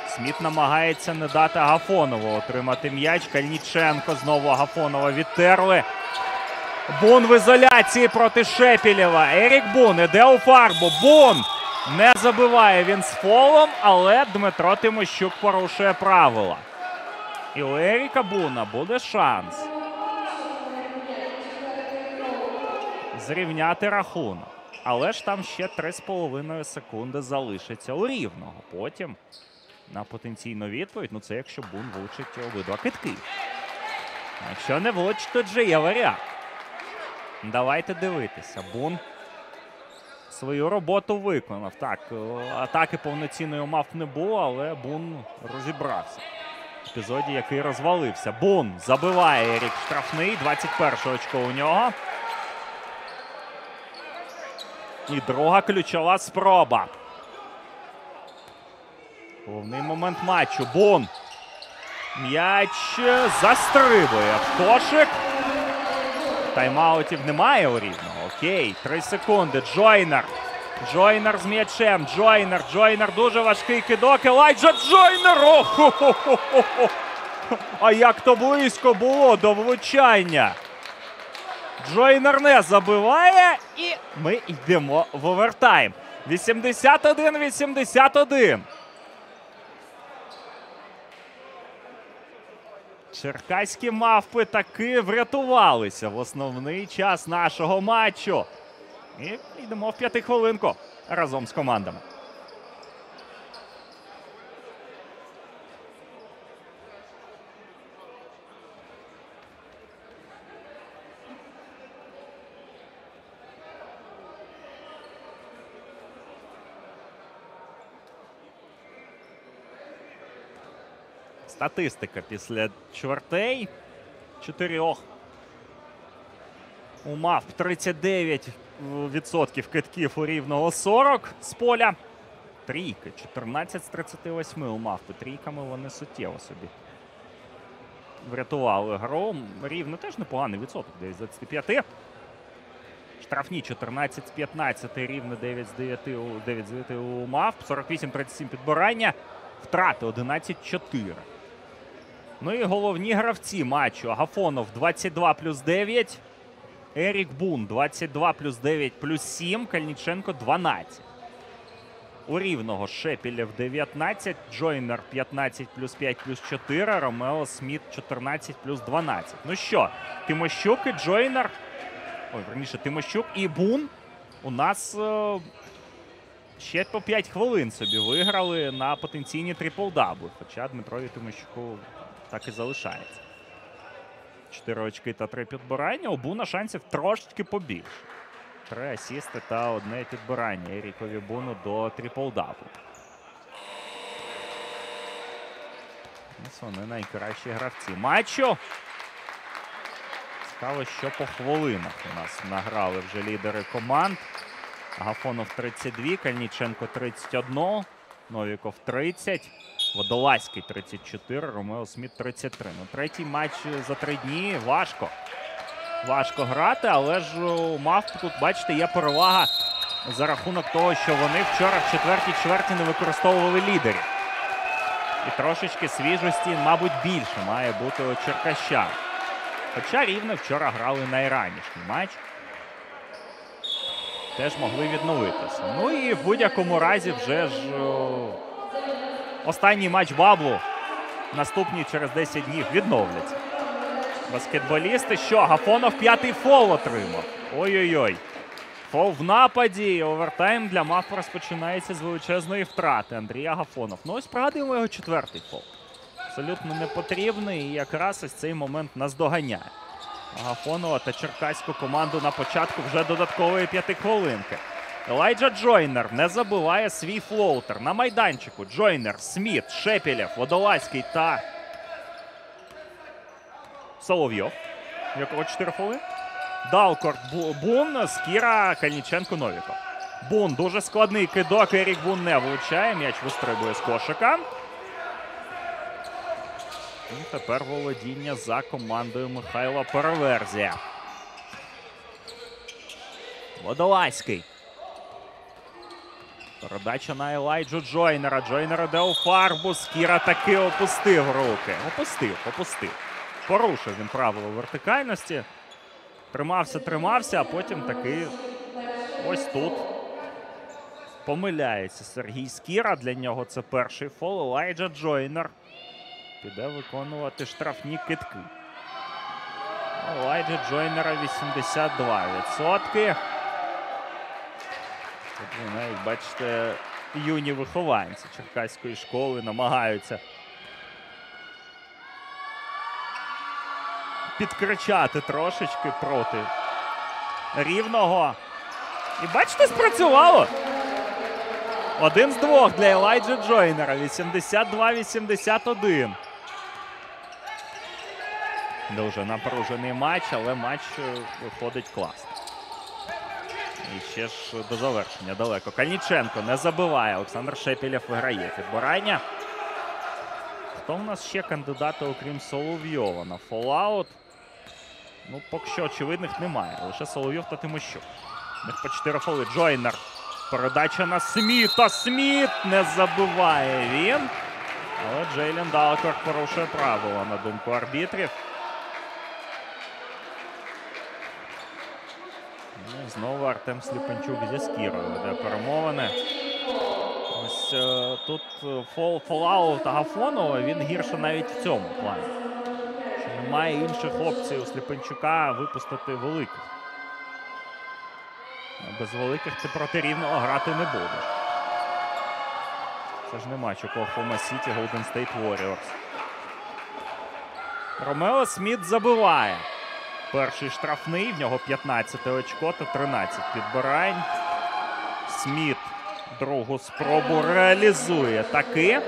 Сміт намагається не дати Агафонову отримати м'яч. Кальніченко знову Агафонова відтерли. Бун в ізоляції проти Шепілєва. Ерік Бун іде у фарбу. Бун не забиває, він з фолом, але Дмитро Тимощук порушує правила. І у Еріка Буна буде шанс зрівняти рахунок. Але ж там ще 3,5 секунди залишиться у Рівного. Потім на потенційну відповідь, ну це якщо Бун влучить обидва китки. Якщо не влучить, то вже є варіант. Давайте дивитися. Бун свою роботу виконав. Так, атаки повноцінної мав не було, але Бун розібрався. В епізоді, який розвалився. Бун забиває, Ерік штрафний. 21 очко у нього. І друга ключова спроба. Головний момент матчу. Бун. М'яч застрибує в кошик. Тайм-аутів немає у Рівного. Окей, 3 секунди. Джойнер. Джойнер з м'ячем. Джойнер. Джойнер дуже важкий кидок. Елайджа Джойнер. А як то близько було до влучання. Джойнер не забиває. І ми йдемо в овертайм. 81-81. Черкаські мавпи таки врятувалися в основний час нашого матчу. І йдемо в 5-хвилинку разом з командами. Статистика після чвертей. 4. У мавп 39% китків, у Рівного 40 з поля. Трійки. 14 з 38 у мавпи. Трійками вони суттєво собі врятували гру. Рівно теж непоганий відсоток. 9 з 25. Штрафні 14 з 15. Рівно 9 з 9 у мавп. 48-37 підбирання. Втрати 11-4. Ну і головні гравці матчу. Агафонов 22+9. Ерік Бун 22+9+7. Кальниченко 12. У Рівного Шепілєв 19. Джойнер 15+5+4. Ромео Сміт 14+12. Ну що, Тимощук і Джойнер. Ой, верніше, Тимощук і Бун у нас... Ще по 5 хвилин собі виграли на потенційні трипл-дабли, хоча Дмитрові Тимощуку так і залишається. 4 очки та 3 підбирання. У Буна шансів трошечки побільше. 3 асісти та 1 підбирання Ерікові Буну до трипл-даблу. Ось вони найкращі гравці матчу. Цікаво, що по хвилинах у нас награли вже лідери команд. Агафонов 32, Кальниченко 31, Новіков 30, Водолазький 34, Ромео Сміт 33. Ну, третій матч за 3 дні важко. Важко грати, але ж у мавп тут, бачите, є перевага за рахунок того, що вони вчора в 4-й чверті не використовували лідерів. І трошечки свіжості, мабуть, більше має бути у черкащан. Хоча Рівне вчора грали найранішній матч. Теж могли відновитися. Ну і в будь-якому разі вже ж останній матч баблу. Наступні через 10 днів відновляться. Баскетболісти. Що? Агафонов 5-й фол отримав. Ой-ой-ой. Фол в нападі. Овертайм для мавп розпочинається з величезної втрати. Андрій Агафонов. Ну ось пригадуємо його 4-й фол. Абсолютно непотрібний. І якраз ось цей момент нас доганяє. Агафонова та черкаську команду на початку вже додаткової 5-хвилинки. Елайджа Джойнер не забиває свій флоутер. На майданчику Джойнер, Сміт, Шепілєв, Водолазький та Соловйов. Якого 4 фоли? Далкорт, Бун, Скіра, Кальниченко, Новіков. Бун дуже складний кидок. Ерік Бун не влучає. М'яч вистрибує з кошика. І тепер володіння за командою Михайла Переверзія. Водолазький. Передача на Елайджу Джойнера. Джойнер іде у фарбу. Скіра таки опустив руки. Опустив. Порушив він правило вертикальності. Тримався, а потім таки ось тут помиляється Сергій Скіра. Для нього це перший фол. Елайджа Джойнер піде виконувати штрафні кидки. Елайджа Джойнера 82%. Тут вони, як бачите, юні вихованці черкаської школи намагаються підкричати трошечки проти Рівного. І бачите, спрацювало. Один з двох для Елайджа Джойнера. 82-81. Дуже напружений матч, але матч виходить класно. І ще ж до завершення далеко. Кальниченко не забиває. Олександр Шепілєв виграє підбирання. Хто в нас ще кандидати, окрім Соловйова, на фолаут? Ну, поки що очевидних немає. Лише Соловйов та Тимощук. У них по 4 фоли. Джойнер. Передача на Сміта. Сміт не забиває він. Але Джейлен Далкор порушує правила, на думку арбітрів. Ну, знову Артем Сліпенчук зі Скірою веде перемовини. Ось тут фоллаут Агафонова, він гірше навіть в цьому плані. Що немає інших опцій у Сліпенчука випустити великих. Без великих ти проти Рівного грати не будеш. Це ж не матч Оклахома Сіті, Голден Стейт Воріорс. Ромео Сміт забиває. Перший штрафний, в нього 15 очко та 13 підбирань. Сміт другу спробу реалізує таки.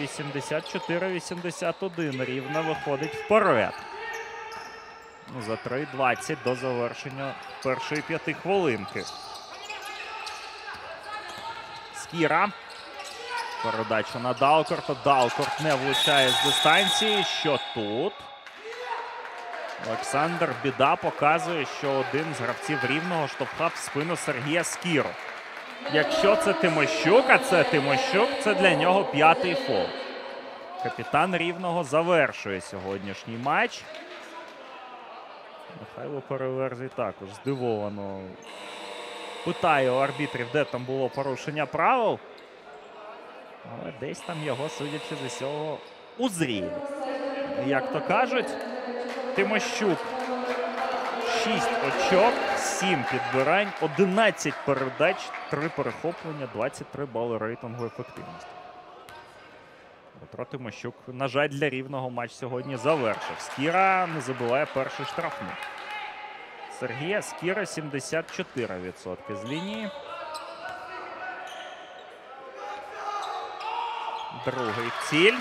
І 84-81 Рівне виходить вперед. За 3:20 до завершення першої 5-хвилинки. Скіра. Передача на Далкорта. Далкорт не влучає з дистанції. Що тут? Олександр Біда показує, що один з гравців Рівного штовхав в спину Сергія Скіру. Якщо це Тимощук, а це Тимощук, це для нього 5-й фол. Капітан Рівного завершує сьогоднішній матч. Михайло Переверзий також здивовано питає у арбітрів, де там було порушення правил. Але десь там його, судячи з усього, узріли. Як то кажуть, Тимощук 6 очок, 7 підбирань, 11 передач, 3 перехоплення, 23 бали рейтингу ефективності. Петро Тимощук, на жаль, для Рівного матч сьогодні завершив. Скіра не забуває перший штрафний. Сергія Скіра 74% з лінії. Другий ціль.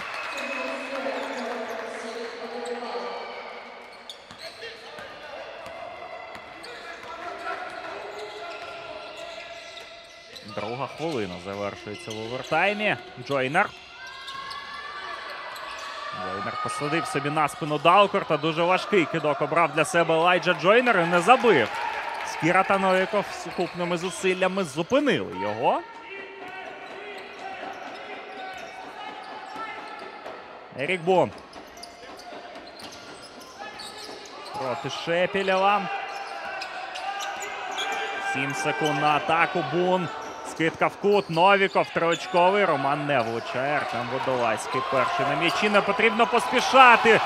Друга хвилина завершується в овертаймі. Джойнер. Джойнер посадив собі на спину Далкорта. Дуже важкий кидок обрав для себе Елайджа Джойнер і не забив. Скіра та Новіков сукупними зусиллями зупинили його. Ерік Бонд. Проти Шепілєва. 7 секунд на атаку. Бун. Скидка в кут. Новіков триочковий. Роман не влучає. Артем Водолазький перший на м'ячі. Не потрібно поспішати.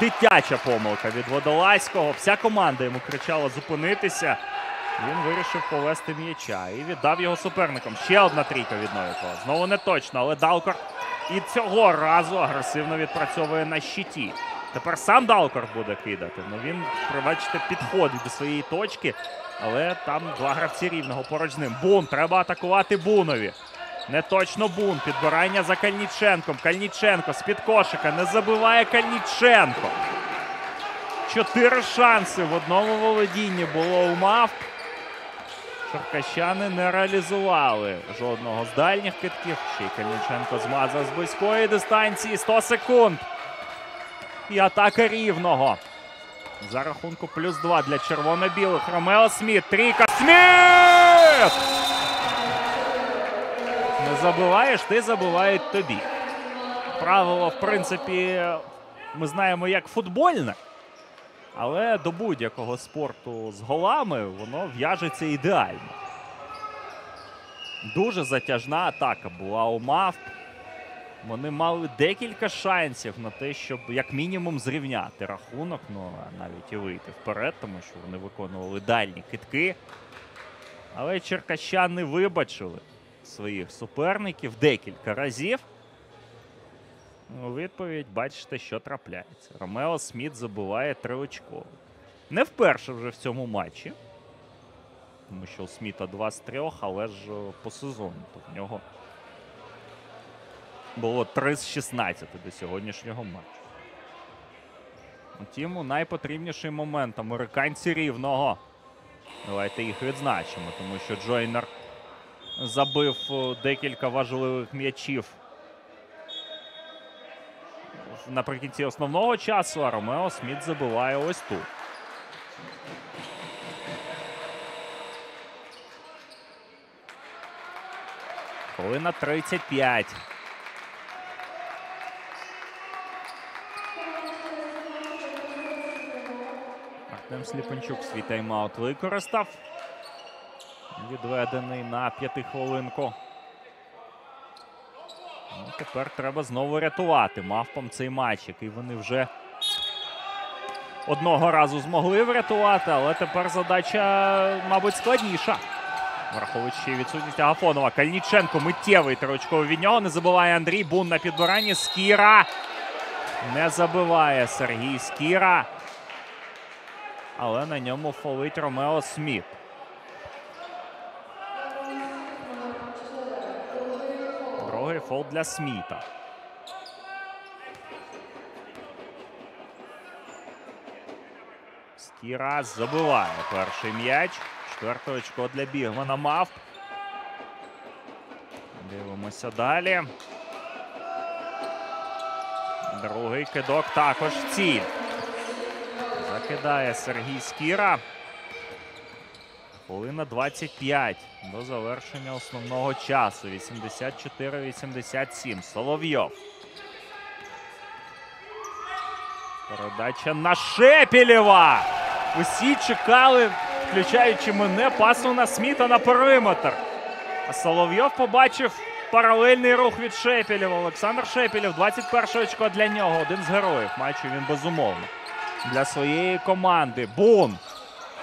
Дитяча помилка від Водолазького. Вся команда йому кричала зупинитися. Він вирішив повести м'яча і віддав його суперникам. Ще одна трійка від Новікова. Знову не точно, але Далкор і цього разу агресивно відпрацьовує на щиті. Тепер сам Далкор буде кидати. Ну, він, пробачте, підходить до своєї точки. Але там два гравці Рівного поруч з ним. Бун. Треба атакувати Бунові. Не точно Бун. Підбирання за Кальниченком. Кальниченко з-під кошика. Не забиває Кальниченко. 4 шанси в одному володінні було у мавп. Черкащани не реалізували жодного з дальніх китків. Ще й Кальниченко змазав з близької дистанції. 100 секунд. І атака Рівного. За рахунку плюс 2 для червоно-білих. Ромео Сміт. Трійка. Сміт! Не забуваєш, ти забувають тобі. Правило, в принципі, ми знаємо як футбольне. Але до будь-якого спорту з голами воно в'яжеться ідеально. Дуже затяжна атака була у Мавп. Вони мали декілька шансів на те, щоб як мінімум зрівняти рахунок, ну навіть і вийти вперед, тому що вони виконували дальні кидки. Але черкащани вибачили своїх суперників декілька разів. У відповідь бачите, що трапляється. Ромео Сміт забиває триочковий. Не вперше вже в цьому матчі, тому що у Сміта 2 з 3, але ж по сезону в нього було 3 з 16 до сьогоднішнього матчу. Втім, у найпотрібніший момент американці Рівного. Давайте їх відзначимо, тому що Джойнер забив декілька важливих м'ячів наприкінці основного часу, а Ромео Сміт забиває ось тут. Хвилина 35. Артем Сліпенчук свій тайм-аут використав. Відведений на 5-хвилинку. Ну, тепер треба знову рятувати Мавпам цей матч, який вони вже одного разу змогли врятувати, але тепер задача, мабуть, складніша. Враховуючи відсутність Агафонова. Кальниченко миттєвий триочковий від нього. Не забиває Андрій Бун на підбиранні. Скіра не забиває Сергій Скіра. Але на ньому фолить Ромео Сміт. Другий фол для Сміта. Скіра забиває перший м'яч. Четверте очко для Бігмана Мавп. Дивимося далі. Другий кидок також в ціль. Закидає Сергій Скіра. Хвилина 25 до завершення основного часу. 84-87. Соловйов. Передача на Шепілєва. Усі чекали, включаючи мене, пасу на Сміта на периметр. А Соловйов побачив паралельний рух від Шепілєва. Олександр Шепілєв, 21 очко для нього. Один з героїв матчу, він безумовно. Для своєї команди. Бун.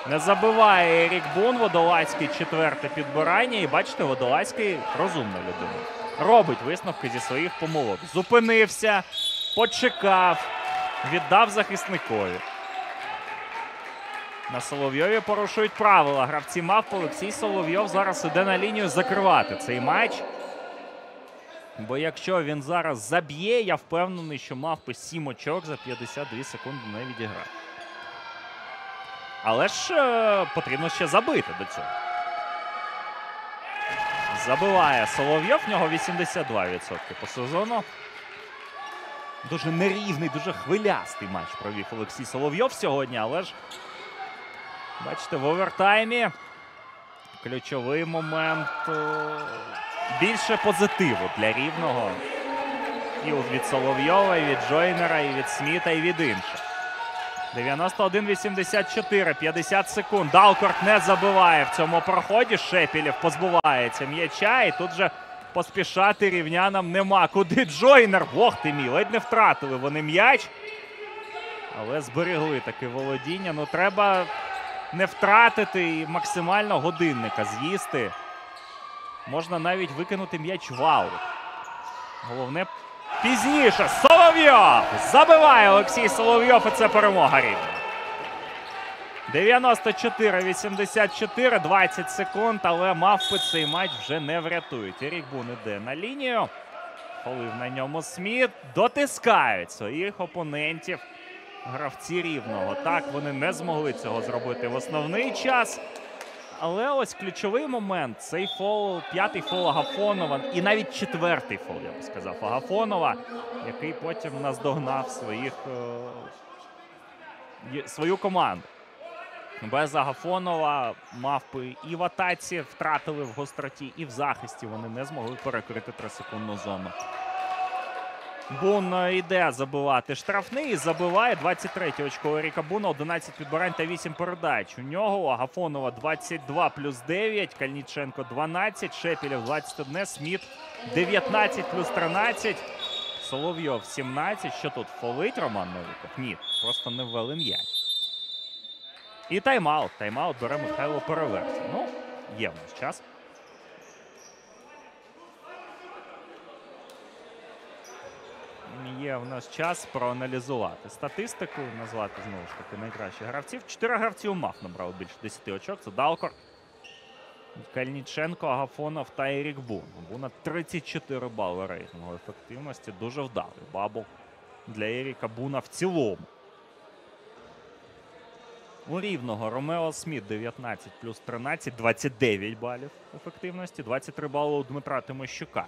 Не забиває Ерік Бун. Водолазький четверте підбирання. І бачите, Водолазький розумна людина. Робить висновки зі своїх помилок. Зупинився, почекав, віддав захисникові. На Соловйові порушують правила. Гравці Мавп. Олексій Соловйов зараз іде на лінію закривати цей матч. Бо якщо він зараз заб'є, я впевнений, що Мавпи 7 очок за 52 секунди не відіграє. Але ж потрібно ще забити до цього. Забиває Соловйов, в нього 82% по сезону. Дуже нерівний, дуже хвилястий матч провів Олексій Соловйов сьогодні, але ж, бачите, в овертаймі ключовий момент. Більше позитиву для Рівного і від Соловйова, і від Джойнера, і від Сміта, і від інших. 91-84, 50 секунд. Далкорт не забиває в цьому проході. Шепілєв позбувається м'яча, і тут же поспішати рівнянам нема. Куди Джойнер? Бог ти мій, ледь не втратили вони м'яч. Але зберегли таке володіння. Ну, треба не втратити і максимально годинника з'їсти. Можна навіть викинути м'яч в аут. Головне пізніше. Соловйов! Забиває Олексій Соловйов, і це перемога Рівного. 94-84, 20 секунд, але Мавпи цей матч вже не врятують. Ерік Бун іде на лінію. Фолив на ньому Сміт. Дотискають своїх опонентів гравці Рівного. Так, вони не змогли цього зробити в основний час. Але ось ключовий момент. Цей фол, 5-й фол Агафонова, і навіть 4-й фол, я би сказав, Агафонова, який потім наздогнав свою команду. Без Агафонова Мавпи і в атаці втратили в гостроті, і в захисті вони не змогли перекрити 3-секундну зону. Бун йде забивати штрафний і забиває 23-й очко Еріка Буна, 11 відбирань та 8 передач. У нього Агафонова 22 плюс 9, Кальниченко 12, Шепілєв 21, Сміт 19 плюс 13, Соловйов 17. Що тут, фолить Роман Новіков? Ні, просто не ввели м'яч. І тайм-аут. Тайм-аут бере Михайло Переверзін. Ну, є в нас час. Є в нас час проаналізувати статистику, назвати, знову ж таки, найкращих гравців. 4 гравці у МАФ набрали більше 10 очок. Це Далкор, Кальниченко, Агафонов та Ерік Бун. Буна 34 бали рейтингу ефективності. Дуже вдалий бабл для Еріка Буна в цілому. У Рівного Ромео Сміт 19 плюс 13, 29 балів ефективності, 23 бали у Дмитра Тимощука.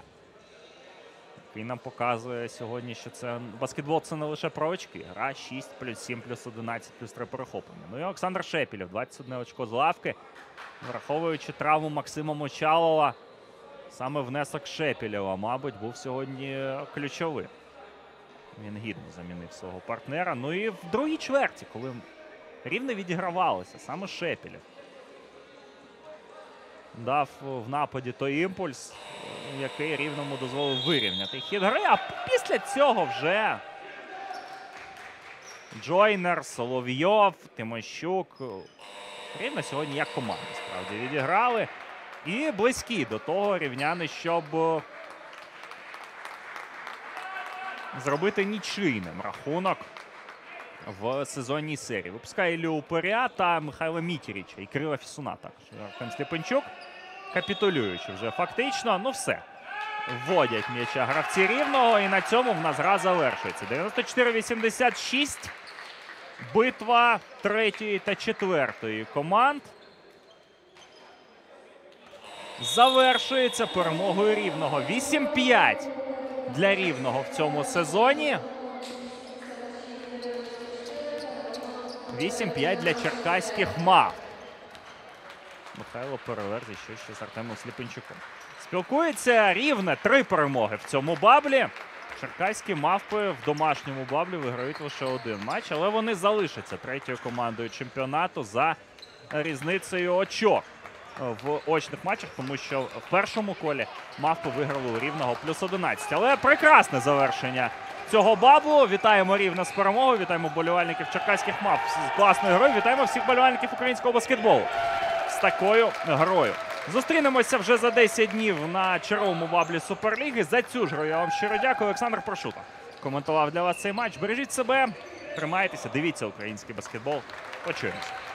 Він нам показує сьогодні, що це баскетбол – це не лише про очки. Гра 6 плюс 7 плюс 11 плюс 3 перехоплення. Ну і Олександр Шепілєв, 21 очко з лавки. Враховуючи травму Максима Мочалова, саме внесок Шепілєва, мабуть, був сьогодні ключовим. Він гідно замінив свого партнера. Ну і в другій чверті, коли Рівне відігравалося, саме Шепілєв дав в нападі той імпульс, який Рівному дозволив вирівняти хід гри. А після цього вже Джойнер, Соловйов, Тимощук. Рівно сьогодні як команда, справді, відіграли. І близькі до того рівняни, щоб зробити нічийним рахунок в сезонній серії. Випускає Іллю Перя та Михайла Мітіріча і Кирила Фісуна також. Артем Степанчук, капітулюючи вже фактично. Ну все, вводять м'яча гравці Рівного, і на цьому в нас гра завершується. 94-86. Битва 3-ї та 4-ї команд завершується перемогою Рівного. 8-5 для Рівного в цьому сезоні. 8-5 для черкаських МАФ. Михайло Переверзін ще з Артемом Сліпенчуком спілкується. Рівне 3 перемоги в цьому баблі. Черкаські мавпи в домашньому баблі виграють лише 1 матч, але вони залишаться 3-ю командою чемпіонату за різницею очок в очних матчах, тому що в першому колі мавпи виграли у Рівного плюс 11. Але прекрасне завершення цього баблу. Вітаємо Рівне з перемогою, вітаємо болівальників черкаських мавп з класною грою, вітаємо всіх болівальників українського баскетболу з такою грою. Зустрінемося вже за 10 днів на черговому баблі Суперліги. За цю ж гру я вам щиро дякую. Олександр Прошута коментував для вас цей матч. Бережіть себе, тримайтеся, дивіться український баскетбол. Почуємося.